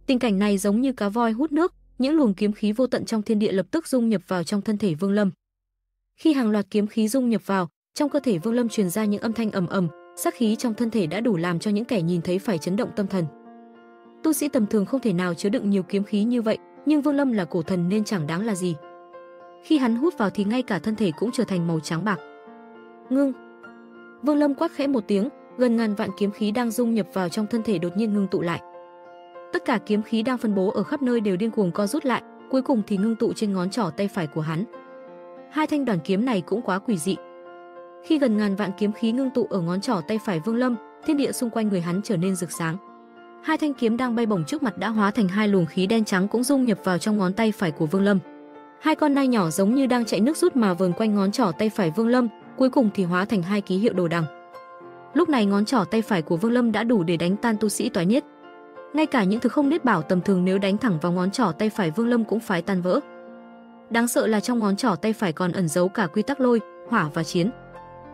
Tình cảnh này giống như cá voi hút nước, những luồng kiếm khí vô tận trong thiên địa lập tức dung nhập vào trong thân thể Vương Lâm. Khi hàng loạt kiếm khí dung nhập vào, trong cơ thể Vương Lâm truyền ra những âm thanh ầm ầm, sát khí trong thân thể đã đủ làm cho những kẻ nhìn thấy phải chấn động tâm thần. Tu sĩ tầm thường không thể nào chứa đựng nhiều kiếm khí như vậy, nhưng Vương Lâm là cổ thần nên chẳng đáng là gì. Khi hắn hút vào thì ngay cả thân thể cũng trở thành màu trắng bạc. Ngưng. Vương Lâm quát khẽ một tiếng, gần ngàn vạn kiếm khí đang dung nhập vào trong thân thể đột nhiên ngưng tụ lại. Tất cả kiếm khí đang phân bố ở khắp nơi đều điên cuồng co rút lại, cuối cùng thì ngưng tụ trên ngón trỏ tay phải của hắn. Hai thanh đoản kiếm này cũng quá quỷ dị. Khi gần ngàn vạn kiếm khí ngưng tụ ở ngón trỏ tay phải Vương Lâm, thiên địa xung quanh người hắn trở nên rực sáng. Hai thanh kiếm đang bay bổng trước mặt đã hóa thành hai luồng khí đen trắng cũng dung nhập vào trong ngón tay phải của Vương Lâm. Hai con nai nhỏ giống như đang chạy nước rút mà vờn quanh ngón trỏ tay phải Vương Lâm, cuối cùng thì hóa thành hai ký hiệu đồ đằng. Lúc này ngón trỏ tay phải của Vương Lâm đã đủ để đánh tan tu sĩ toái nhất. Ngay cả những thứ không nết bảo tầm thường nếu đánh thẳng vào ngón trỏ tay phải Vương Lâm cũng phải tan vỡ. Đáng sợ là trong ngón trỏ tay phải còn ẩn giấu cả quy tắc lôi, hỏa và chiến.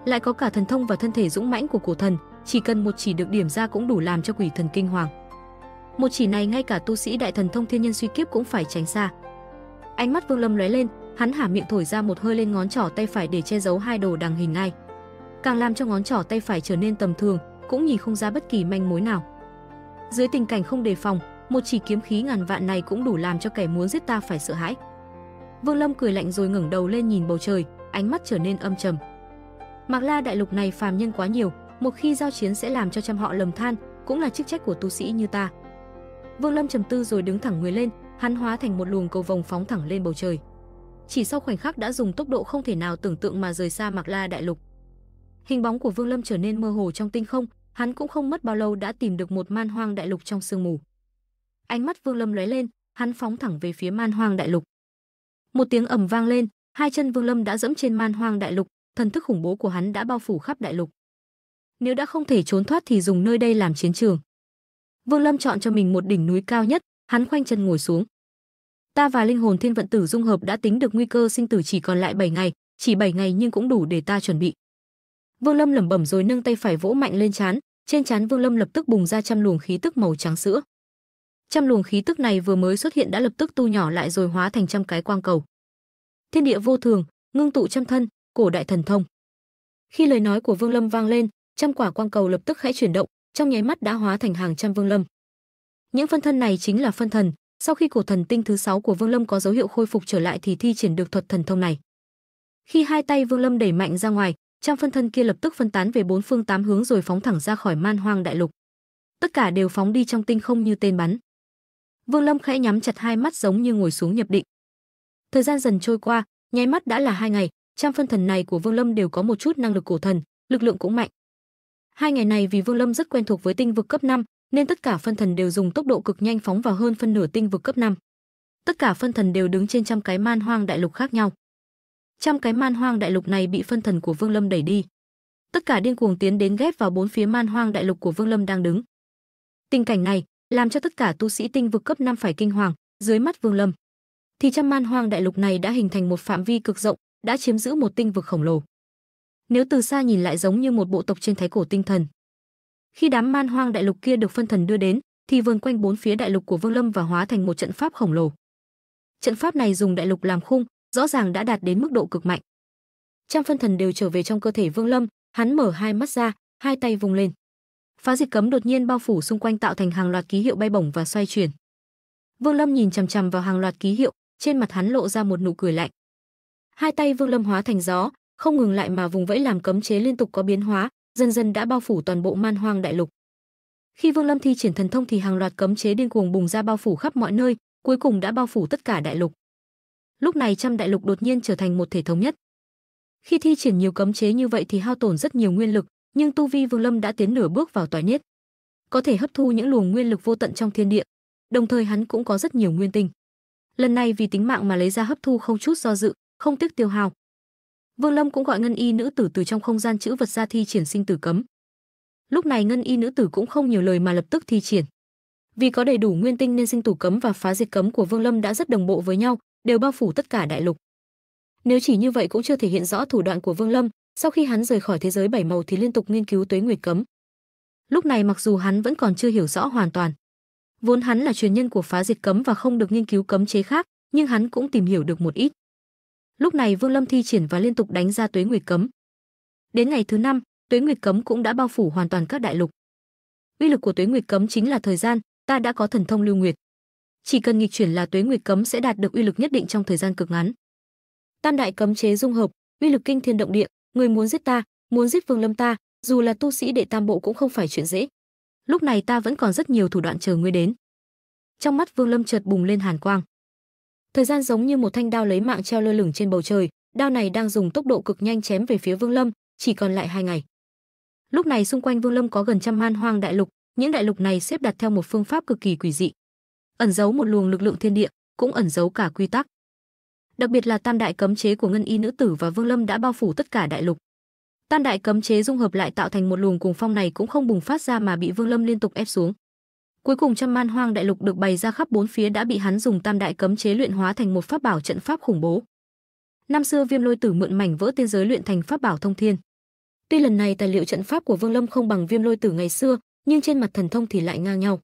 Lại có cả thần thông và thân thể dũng mãnh của cổ thần, chỉ cần một chỉ được điểm ra cũng đủ làm cho quỷ thần kinh hoàng. Một chỉ này ngay cả tu sĩ đại thần thông thiên nhân suy kiếp cũng phải tránh xa. Ánh mắt Vương Lâm lóe lên, hắn hả miệng thổi ra một hơi lên ngón trỏ tay phải để che giấu hai đồ đằng hình nai, càng làm cho ngón trỏ tay phải trở nên tầm thường, cũng nhìn không ra bất kỳ manh mối nào. Dưới tình cảnh không đề phòng, một chỉ kiếm khí ngàn vạn này cũng đủ làm cho kẻ muốn giết ta phải sợ hãi. Vương Lâm cười lạnh rồi ngẩng đầu lên nhìn bầu trời, ánh mắt trở nên âm trầm. Mạc La đại lục này phàm nhân quá nhiều, một khi giao chiến sẽ làm cho trăm họ lầm than, cũng là chức trách của tu sĩ như ta. Vương Lâm trầm tư rồi đứng thẳng người lên, hắn hóa thành một luồng cầu vồng phóng thẳng lên bầu trời. Chỉ sau khoảnh khắc đã dùng tốc độ không thể nào tưởng tượng mà rời xa Mạc La đại lục. Hình bóng của Vương Lâm trở nên mơ hồ trong tinh không, hắn cũng không mất bao lâu đã tìm được một man hoang đại lục trong sương mù. Ánh mắt Vương Lâm lóe lên, hắn phóng thẳng về phía man hoang đại lục. Một tiếng ầm vang lên, hai chân Vương Lâm đã dẫm trên man hoang đại lục, thần thức khủng bố của hắn đã bao phủ khắp đại lục. Nếu đã không thể trốn thoát thì dùng nơi đây làm chiến trường. Vương Lâm chọn cho mình một đỉnh núi cao nhất, hắn khoanh chân ngồi xuống. Ta và linh hồn thiên vận tử dung hợp đã tính được nguy cơ sinh tử chỉ còn lại bảy ngày, chỉ bảy ngày nhưng cũng đủ để ta chuẩn bị. Vương Lâm lẩm bẩm rồi nâng tay phải vỗ mạnh lên trán, trên trán Vương Lâm lập tức bùng ra trăm luồng khí tức màu trắng sữa. Trăm luồng khí tức này vừa mới xuất hiện đã lập tức tu nhỏ lại rồi hóa thành trăm cái quang cầu. Thiên địa vô thường, ngưng tụ trăm thân, cổ đại thần thông. Khi lời nói của Vương Lâm vang lên, trăm quả quang cầu lập tức khẽ chuyển động, trong nháy mắt đã hóa thành hàng trăm Vương Lâm. Những phân thân này chính là phân thần, sau khi cổ thần tinh thứ sáu của Vương Lâm có dấu hiệu khôi phục trở lại thì thi triển được thuật thần thông này. Khi hai tay Vương Lâm đẩy mạnh ra ngoài, trăm phân thân kia lập tức phân tán về bốn phương tám hướng rồi phóng thẳng ra khỏi man hoang đại lục. Tất cả đều phóng đi trong tinh không như tên bắn. Vương Lâm khẽ nhắm chặt hai mắt giống như ngồi xuống nhập định. Thời gian dần trôi qua, nháy mắt đã là hai ngày, trăm phân thần này của Vương Lâm đều có một chút năng lực cổ thần, lực lượng cũng mạnh. Hai ngày này vì Vương Lâm rất quen thuộc với tinh vực cấp năm, nên tất cả phân thần đều dùng tốc độ cực nhanh phóng vào hơn phân nửa tinh vực cấp năm. Tất cả phân thần đều đứng trên trăm cái man hoang đại lục khác nhau. Trăm cái man hoang đại lục này bị phân thần của Vương Lâm đẩy đi. Tất cả điên cuồng tiến đến ghép vào bốn phía man hoang đại lục của Vương Lâm đang đứng. Tình cảnh này làm cho tất cả tu sĩ tinh vực cấp năm phải kinh hoàng, dưới mắt Vương Lâm. Thì trăm man hoang đại lục này đã hình thành một phạm vi cực rộng, đã chiếm giữ một tinh vực khổng lồ. Nếu từ xa nhìn lại giống như một bộ tộc trên thái cổ tinh thần. Khi đám man hoang đại lục kia được phân thần đưa đến, thì vườn quanh bốn phía đại lục của Vương Lâm và hóa thành một trận pháp khổng lồ. Trận pháp này dùng đại lục làm khung, rõ ràng đã đạt đến mức độ cực mạnh. Trăm phân thần đều trở về trong cơ thể Vương Lâm, hắn mở hai mắt ra, hai tay vung lên. Phá diệt cấm đột nhiên bao phủ xung quanh tạo thành hàng loạt ký hiệu bay bổng và xoay chuyển. Vương Lâm nhìn chằm chằm vào hàng loạt ký hiệu, trên mặt hắn lộ ra một nụ cười lạnh. Hai tay Vương Lâm hóa thành gió, không ngừng lại mà vùng vẫy làm cấm chế liên tục có biến hóa, dần dần đã bao phủ toàn bộ man hoang đại lục. Khi Vương Lâm thi triển thần thông thì hàng loạt cấm chế điên cuồng bùng ra bao phủ khắp mọi nơi, cuối cùng đã bao phủ tất cả đại lục. Lúc này trăm đại lục đột nhiên trở thành một thể thống nhất. Khi thi triển nhiều cấm chế như vậy thì hao tổn rất nhiều nguyên lực, nhưng tu vi Vương Lâm đã tiến nửa bước vào toái niết, có thể hấp thu những luồng nguyên lực vô tận trong thiên địa, đồng thời hắn cũng có rất nhiều nguyên tinh. Lần này vì tính mạng mà lấy ra hấp thu không chút do dự, không tiếc tiêu hao. Vương Lâm cũng gọi ngân y nữ tử từ trong không gian chữ vật ra thi triển sinh tử cấm. Lúc này ngân y nữ tử cũng không nhiều lời mà lập tức thi triển. Vì có đầy đủ nguyên tinh nên sinh tử cấm và phá diệt cấm của Vương Lâm đã rất đồng bộ với nhau, đều bao phủ tất cả đại lục. Nếu chỉ như vậy cũng chưa thể hiện rõ thủ đoạn của Vương Lâm, sau khi hắn rời khỏi thế giới bảy màu thì liên tục nghiên cứu Tuế Nguyệt cấm. Lúc này mặc dù hắn vẫn còn chưa hiểu rõ hoàn toàn, vốn hắn là truyền nhân của phá diệt cấm và không được nghiên cứu cấm chế khác, nhưng hắn cũng tìm hiểu được một ít. Lúc này Vương Lâm thi triển và liên tục đánh ra Tuế Nguyệt cấm. Đến ngày thứ năm, Tuế Nguyệt cấm cũng đã bao phủ hoàn toàn các đại lục. Uy lực của Tuế Nguyệt cấm chính là thời gian, ta đã có thần thông Lưu Nguyệt. Chỉ cần nghịch chuyển là Tuế Nguyệt cấm sẽ đạt được uy lực nhất định trong thời gian cực ngắn. Tam đại cấm chế dung hợp, uy lực kinh thiên động địa, người muốn giết ta, muốn giết Vương Lâm ta, dù là tu sĩ đệ tam bộ cũng không phải chuyện dễ. Lúc này ta vẫn còn rất nhiều thủ đoạn chờ ngươi đến. Trong mắt Vương Lâm chợt bùng lên hàn quang. Thời gian giống như một thanh đao lấy mạng treo lơ lửng trên bầu trời, đao này đang dùng tốc độ cực nhanh chém về phía Vương Lâm, chỉ còn lại hai ngày. Lúc này xung quanh Vương Lâm có gần trăm man hoang đại lục, những đại lục này xếp đặt theo một phương pháp cực kỳ quỷ dị, ẩn giấu một luồng lực lượng thiên địa, cũng ẩn giấu cả quy tắc. Đặc biệt là tam đại cấm chế của Ngân Y nữ tử và Vương Lâm đã bao phủ tất cả đại lục. Tam đại cấm chế dung hợp lại tạo thành một luồng cuồng phong này cũng không bùng phát ra mà bị Vương Lâm liên tục ép xuống. Cuối cùng trăm man hoang đại lục được bày ra khắp bốn phía đã bị hắn dùng tam đại cấm chế luyện hóa thành một pháp bảo trận pháp khủng bố. Năm xưa Viêm Lôi Tử mượn mảnh vỡ tiên giới luyện thành pháp bảo thông thiên. Tuy lần này tài liệu trận pháp của Vương Lâm không bằng Viêm Lôi Tử ngày xưa, nhưng trên mặt thần thông thì lại ngang nhau.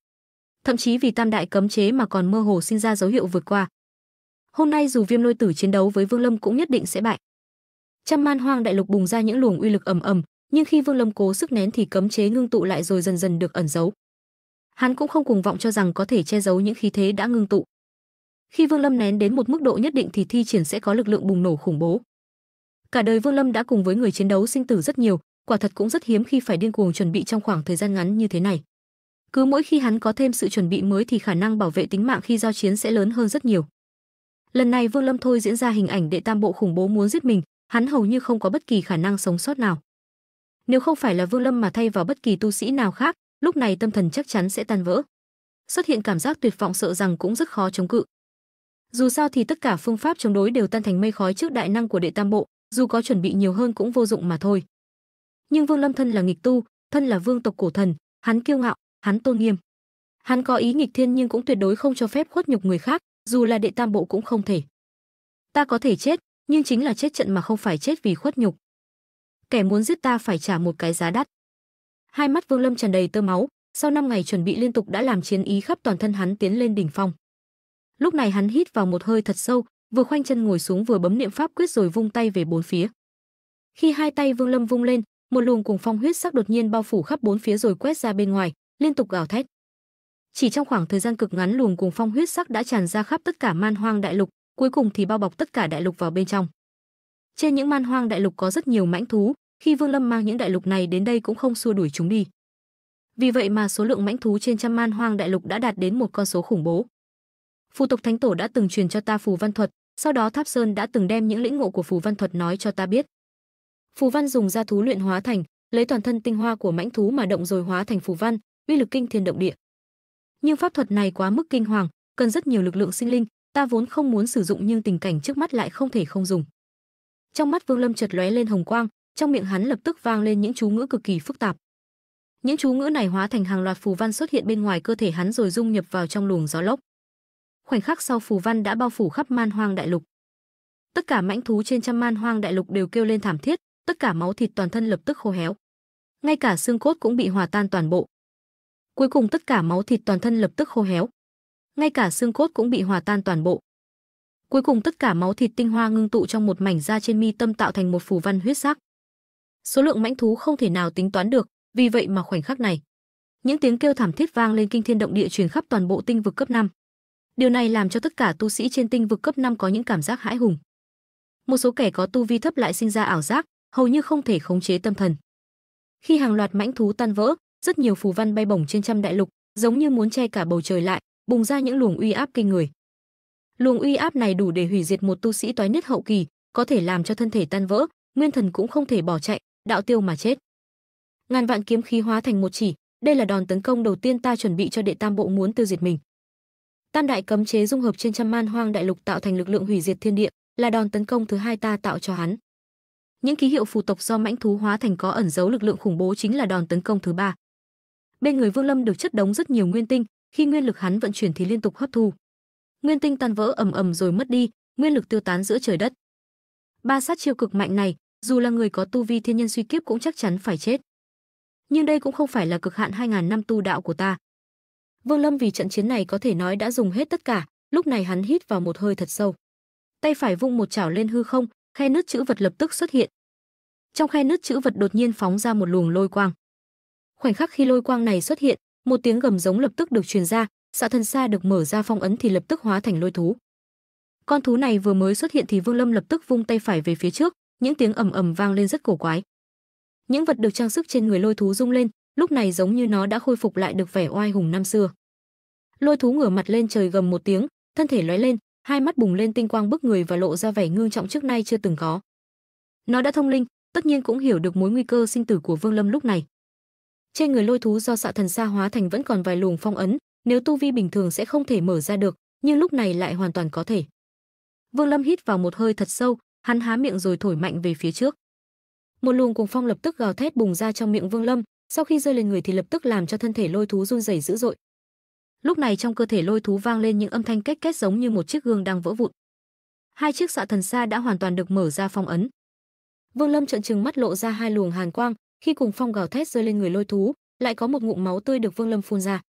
Thậm chí vì tam đại cấm chế mà còn mơ hồ sinh ra dấu hiệu vượt qua. Hôm nay dù Viêm Lôi Tử chiến đấu với Vương Lâm cũng nhất định sẽ bại. Trăm man hoang đại lục bùng ra những luồng uy lực ầm ầm, nhưng khi Vương Lâm cố sức nén thì cấm chế ngưng tụ lại rồi dần dần được ẩn giấu. Hắn cũng không cuồng vọng cho rằng có thể che giấu những khí thế đã ngưng tụ. Khi Vương Lâm nén đến một mức độ nhất định thì thi triển sẽ có lực lượng bùng nổ khủng bố. Cả đời Vương Lâm đã cùng với người chiến đấu sinh tử rất nhiều, quả thật cũng rất hiếm khi phải điên cuồng chuẩn bị trong khoảng thời gian ngắn như thế này. Cứ mỗi khi hắn có thêm sự chuẩn bị mới thì khả năng bảo vệ tính mạng khi giao chiến sẽ lớn hơn rất nhiều. Lần này Vương Lâm thôi diễn ra hình ảnh đệ tam bộ khủng bố muốn giết mình, hắn hầu như không có bất kỳ khả năng sống sót nào. Nếu không phải là Vương Lâm mà thay vào bất kỳ tu sĩ nào khác, lúc này tâm thần chắc chắn sẽ tan vỡ. Xuất hiện cảm giác tuyệt vọng sợ rằng cũng rất khó chống cự. Dù sao thì tất cả phương pháp chống đối đều tan thành mây khói trước đại năng của đệ tam bộ, dù có chuẩn bị nhiều hơn cũng vô dụng mà thôi. Nhưng Vương Lâm thân là nghịch tu, thân là vương tộc cổ thần, hắn kiêu ngạo, hắn tôn nghiêm. Hắn có ý nghịch thiên nhưng cũng tuyệt đối không cho phép khuất nhục người khác, dù là đệ tam bộ cũng không thể. Ta có thể chết, nhưng chính là chết trận mà không phải chết vì khuất nhục. Kẻ muốn giết ta phải trả một cái giá đắt. Hai mắt Vương Lâm tràn đầy tơ máu, sau năm ngày chuẩn bị liên tục đã làm chiến ý khắp toàn thân hắn tiến lên đỉnh phong. Lúc này hắn hít vào một hơi thật sâu, vừa khoanh chân ngồi xuống vừa bấm niệm pháp quyết rồi vung tay về bốn phía. Khi hai tay Vương Lâm vung lên, một luồng cuồng phong huyết sắc đột nhiên bao phủ khắp bốn phía rồi quét ra bên ngoài, liên tục gào thét. Chỉ trong khoảng thời gian cực ngắn, luồng cuồng phong huyết sắc đã tràn ra khắp tất cả man hoang đại lục, cuối cùng thì bao bọc tất cả đại lục vào bên trong. Trên những man hoang đại lục có rất nhiều mãnh thú, khi Vương Lâm mang những đại lục này đến đây cũng không xua đuổi chúng đi. Vì vậy mà số lượng mãnh thú trên trăm man hoang đại lục đã đạt đến một con số khủng bố. Phù Tục Thánh Tổ đã từng truyền cho ta phù văn thuật, sau đó Tháp Sơn đã từng đem những lĩnh ngộ của phù văn thuật nói cho ta biết. Phù văn dùng da thú luyện hóa thành, lấy toàn thân tinh hoa của mãnh thú mà động rồi hóa thành phù văn, uy lực kinh thiên động địa. Nhưng pháp thuật này quá mức kinh hoàng, cần rất nhiều lực lượng sinh linh, ta vốn không muốn sử dụng nhưng tình cảnh trước mắt lại không thể không dùng. Trong mắt Vương Lâm chợt lóe lên hồng quang, trong miệng hắn lập tức vang lên những chú ngữ cực kỳ phức tạp. Những chú ngữ này hóa thành hàng loạt phù văn xuất hiện bên ngoài cơ thể hắn rồi dung nhập vào trong luồng gió lốc. Khoảnh khắc sau, phù văn đã bao phủ khắp man hoang đại lục. Tất cả mãnh thú trên trăm man hoang đại lục đều kêu lên thảm thiết, tất cả máu thịt toàn thân lập tức khô héo, ngay cả xương cốt cũng bị hòa tan toàn bộ. Cuối cùng tất cả máu thịt toàn thân lập tức khô héo, ngay cả xương cốt cũng bị hòa tan toàn bộ. Cuối cùng tất cả máu thịt tinh hoa ngưng tụ trong một mảnh da trên mi tâm tạo thành một phù văn huyết sắc. Số lượng mãnh thú không thể nào tính toán được, vì vậy mà khoảnh khắc này, những tiếng kêu thảm thiết vang lên kinh thiên động địa truyền khắp toàn bộ tinh vực cấp năm. Điều này làm cho tất cả tu sĩ trên tinh vực cấp năm có những cảm giác hãi hùng. Một số kẻ có tu vi thấp lại sinh ra ảo giác, hầu như không thể khống chế tâm thần. Khi hàng loạt mãnh thú tan vỡ, rất nhiều phù văn bay bổng trên trăm đại lục, giống như muốn che cả bầu trời lại, bùng ra những luồng uy áp kinh người. Luồng uy áp này đủ để hủy diệt một tu sĩ toái nứt hậu kỳ, có thể làm cho thân thể tan vỡ, nguyên thần cũng không thể bỏ chạy, đạo tiêu mà chết. Ngàn vạn kiếm khí hóa thành một chỉ, đây là đòn tấn công đầu tiên ta chuẩn bị cho đệ tam bộ muốn tiêu diệt mình. Tam đại cấm chế dung hợp trên trăm man hoang đại lục tạo thành lực lượng hủy diệt thiên địa, là đòn tấn công thứ hai ta tạo cho hắn. Những ký hiệu phù tộc do mãnh thú hóa thành có ẩn giấu lực lượng khủng bố chính là đòn tấn công thứ ba. Bên người Vương Lâm được chất đống rất nhiều nguyên tinh, khi nguyên lực hắn vận chuyển thì liên tục hấp thu. Nguyên tinh tan vỡ ầm ầm rồi mất đi, nguyên lực tiêu tán giữa trời đất. Ba sát chiêu cực mạnh này, dù là người có tu vi thiên nhân suy kiếp cũng chắc chắn phải chết. Nhưng đây cũng không phải là cực hạn hai nghìn năm tu đạo của ta. Vương Lâm vì trận chiến này có thể nói đã dùng hết tất cả, lúc này hắn hít vào một hơi thật sâu. Tay phải vung một chảo lên hư không, khe nứt chữ vật lập tức xuất hiện. Trong khe nứt chữ vật đột nhiên phóng ra một luồng lôi quang. Khoảnh khắc khi lôi quang này xuất hiện, một tiếng gầm giống lập tức được truyền ra, xạ thần xa được mở ra phong ấn thì lập tức hóa thành lôi thú. Con thú này vừa mới xuất hiện thì Vương Lâm lập tức vung tay phải về phía trước, những tiếng ầm ầm vang lên rất cổ quái. Những vật được trang sức trên người lôi thú rung lên, lúc này giống như nó đã khôi phục lại được vẻ oai hùng năm xưa. Lôi thú ngửa mặt lên trời gầm một tiếng, thân thể lóe lên, hai mắt bùng lên tinh quang bức người và lộ ra vẻ ngưng trọng trước nay chưa từng có. Nó đã thông linh, tất nhiên cũng hiểu được mối nguy cơ sinh tử của Vương Lâm lúc này. Trên người lôi thú do xạ thần xa hóa thành vẫn còn vài luồng phong ấn, nếu tu vi bình thường sẽ không thể mở ra được, nhưng lúc này lại hoàn toàn có thể. Vương Lâm hít vào một hơi thật sâu, hắn há miệng rồi thổi mạnh về phía trước. Một luồng cuồng phong lập tức gào thét bùng ra trong miệng Vương Lâm, sau khi rơi lên người thì lập tức làm cho thân thể lôi thú run rẩy dữ dội. Lúc này trong cơ thể lôi thú vang lên những âm thanh két két giống như một chiếc gương đang vỡ vụn. Hai chiếc xạ thần xa đã hoàn toàn được mở ra phong ấn. Vương Lâm trợn trừng mắt lộ ra hai luồng hàn quang, khi cùng phong gào thét rơi lên người lôi thú, lại có một ngụm máu tươi được Vương Lâm phun ra.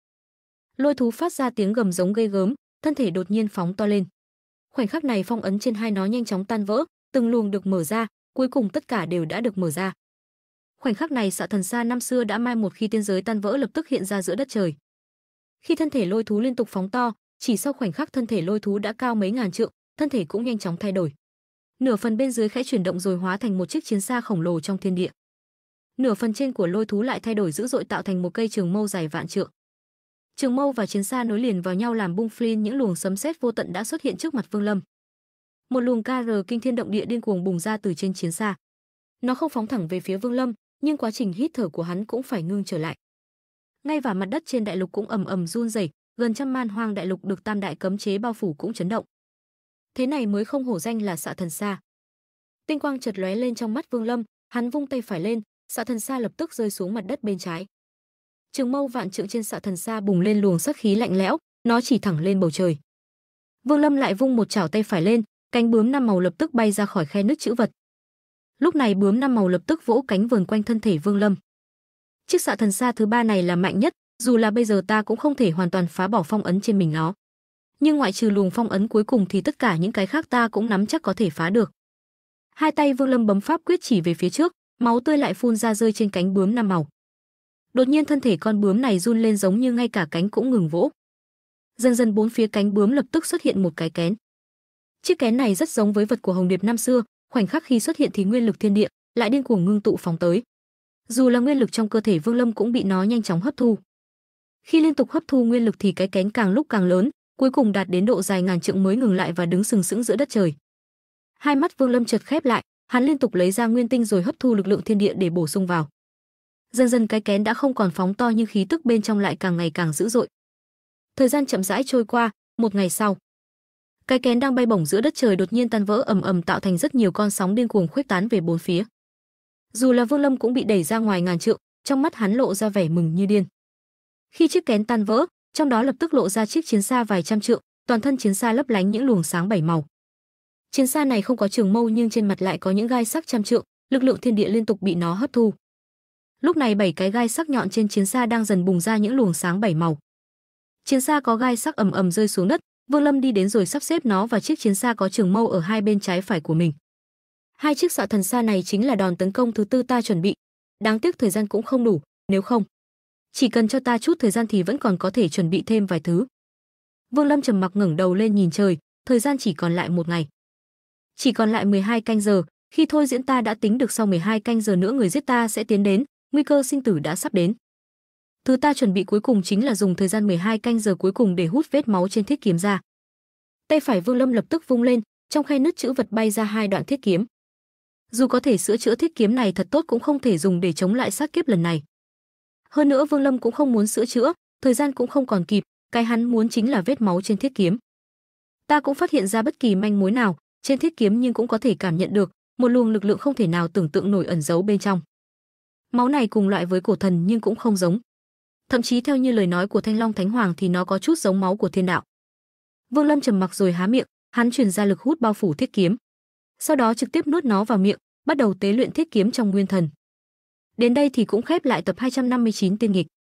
Lôi thú phát ra tiếng gầm giống ghê gớm, thân thể đột nhiên phóng to lên. Khoảnh khắc này phong ấn trên hai nó nhanh chóng tan vỡ, từng luồng được mở ra, cuối cùng tất cả đều đã được mở ra. Khoảnh khắc này xạ thần xa năm xưa đã mai một khi tiên giới tan vỡ lập tức hiện ra giữa đất trời. Khi thân thể lôi thú liên tục phóng to, chỉ sau khoảnh khắc thân thể lôi thú đã cao mấy ngàn trượng, thân thể cũng nhanh chóng thay đổi. Nửa phần bên dưới khẽ chuyển động rồi hóa thành một chiếc chiến xa khổng lồ trong thiên địa. Nửa phần trên của lôi thú lại thay đổi dữ dội tạo thành một cây trường mâu dài vạn trượng. Trường mâu và chiến xa nối liền vào nhau làm bung phlin những luồng sấm sét vô tận đã xuất hiện trước mặt Vương Lâm. Một luồng ca rờ kinh thiên động địa điên cuồng bùng ra từ trên chiến xa. Nó không phóng thẳng về phía Vương Lâm, nhưng quá trình hít thở của hắn cũng phải ngưng trở lại. Ngay và mặt đất trên đại lục cũng ầm ầm run rẩy, gần trăm man hoang đại lục được tam đại cấm chế bao phủ cũng chấn động. Thế này mới không hổ danh là xạ thần xa. Tinh quang chợt lóe lên trong mắt Vương Lâm, hắn vung tay phải lên, xạ thần xa lập tức rơi xuống mặt đất bên trái. Trường mâu vạn trượng trên xạ thần xa bùng lên luồng sát khí lạnh lẽo, nó chỉ thẳng lên bầu trời. Vương Lâm lại vung một chảo tay phải lên, cánh bướm năm màu lập tức bay ra khỏi khe nứt chữ vật. Lúc này bướm năm màu lập tức vỗ cánh vờn quanh thân thể Vương Lâm. Chiếc xạ thần xa thứ ba này là mạnh nhất, dù là bây giờ ta cũng không thể hoàn toàn phá bỏ phong ấn trên mình nó. Nhưng ngoại trừ luồng phong ấn cuối cùng thì tất cả những cái khác ta cũng nắm chắc có thể phá được. Hai tay Vương Lâm bấm pháp quyết chỉ về phía trước, máu tươi lại phun ra rơi trên cánh bướm năm màu. Đột nhiên thân thể con bướm này run lên giống như ngay cả cánh cũng ngừng vỗ. Dần dần bốn phía cánh bướm lập tức xuất hiện một cái kén. Chiếc kén này rất giống với vật của Hồng Điệp năm xưa, khoảnh khắc khi xuất hiện thì nguyên lực thiên địa lại điên cuồng ngưng tụ phóng tới. Dù là nguyên lực trong cơ thể Vương Lâm cũng bị nó nhanh chóng hấp thu. Khi liên tục hấp thu nguyên lực thì cái kén càng lúc càng lớn, cuối cùng đạt đến độ dài ngàn trượng mới ngừng lại và đứng sừng sững giữa đất trời. Hai mắt Vương Lâm chợt khép lại, hắn liên tục lấy ra nguyên tinh rồi hấp thu lực lượng thiên địa để bổ sung vào. Dần dần cái kén đã không còn phóng to nhưng khí tức bên trong lại càng ngày càng dữ dội. Thời gian chậm rãi trôi qua, một ngày sau, cái kén đang bay bổng giữa đất trời đột nhiên tan vỡ ầm ầm tạo thành rất nhiều con sóng điên cuồng khuếch tán về bốn phía. Dù là Vương Lâm cũng bị đẩy ra ngoài ngàn trượng, trong mắt hắn lộ ra vẻ mừng như điên. Khi chiếc kén tan vỡ, trong đó lập tức lộ ra chiếc chiến xa vài trăm trượng, toàn thân chiến xa lấp lánh những luồng sáng bảy màu. Chiến xa này không có trường mâu nhưng trên mặt lại có những gai sắc trăm trượng, lực lượng thiên địa liên tục bị nó hấp thu. Lúc này bảy cái gai sắc nhọn trên chiến xa đang dần bùng ra những luồng sáng bảy màu. Chiến xa có gai sắc ầm ầm rơi xuống đất, Vương Lâm đi đến rồi sắp xếp nó vào chiếc chiến xa có trường mâu ở hai bên trái phải của mình. Hai chiếc xạ thần xa này chính là đòn tấn công thứ tư ta chuẩn bị, đáng tiếc thời gian cũng không đủ, nếu không chỉ cần cho ta chút thời gian thì vẫn còn có thể chuẩn bị thêm vài thứ. Vương Lâm trầm mặc ngẩng đầu lên nhìn trời, thời gian chỉ còn lại một ngày, chỉ còn lại mười hai canh giờ. Khi thôi diễn ta đã tính được sau mười hai canh giờ nữa người giết ta sẽ tiến đến, nguy cơ sinh tử đã sắp đến. Thứ ta chuẩn bị cuối cùng chính là dùng thời gian mười hai canh giờ cuối cùng để hút vết máu trên thiết kiếm ra. Tay phải Vương Lâm lập tức vung lên, trong khe nứt chữ vật bay ra hai đoạn thiết kiếm. Dù có thể sửa chữa thiết kiếm này thật tốt cũng không thể dùng để chống lại sát kiếp lần này. Hơn nữa Vương Lâm cũng không muốn sửa chữa, thời gian cũng không còn kịp, cái hắn muốn chính là vết máu trên thiết kiếm. Ta cũng phát hiện ra bất kỳ manh mối nào trên thiết kiếm nhưng cũng có thể cảm nhận được một luồng lực lượng không thể nào tưởng tượng nổi ẩn giấu bên trong. Máu này cùng loại với cổ thần nhưng cũng không giống. Thậm chí theo như lời nói của Thanh Long Thánh Hoàng thì nó có chút giống máu của thiên đạo. Vương Lâm trầm mặc rồi há miệng, hắn truyền ra lực hút bao phủ thiết kiếm. Sau đó trực tiếp nuốt nó vào miệng, bắt đầu tế luyện thiết kiếm trong nguyên thần. Đến đây thì cũng khép lại tập hai trăm năm mươi chín Tiên Nghịch.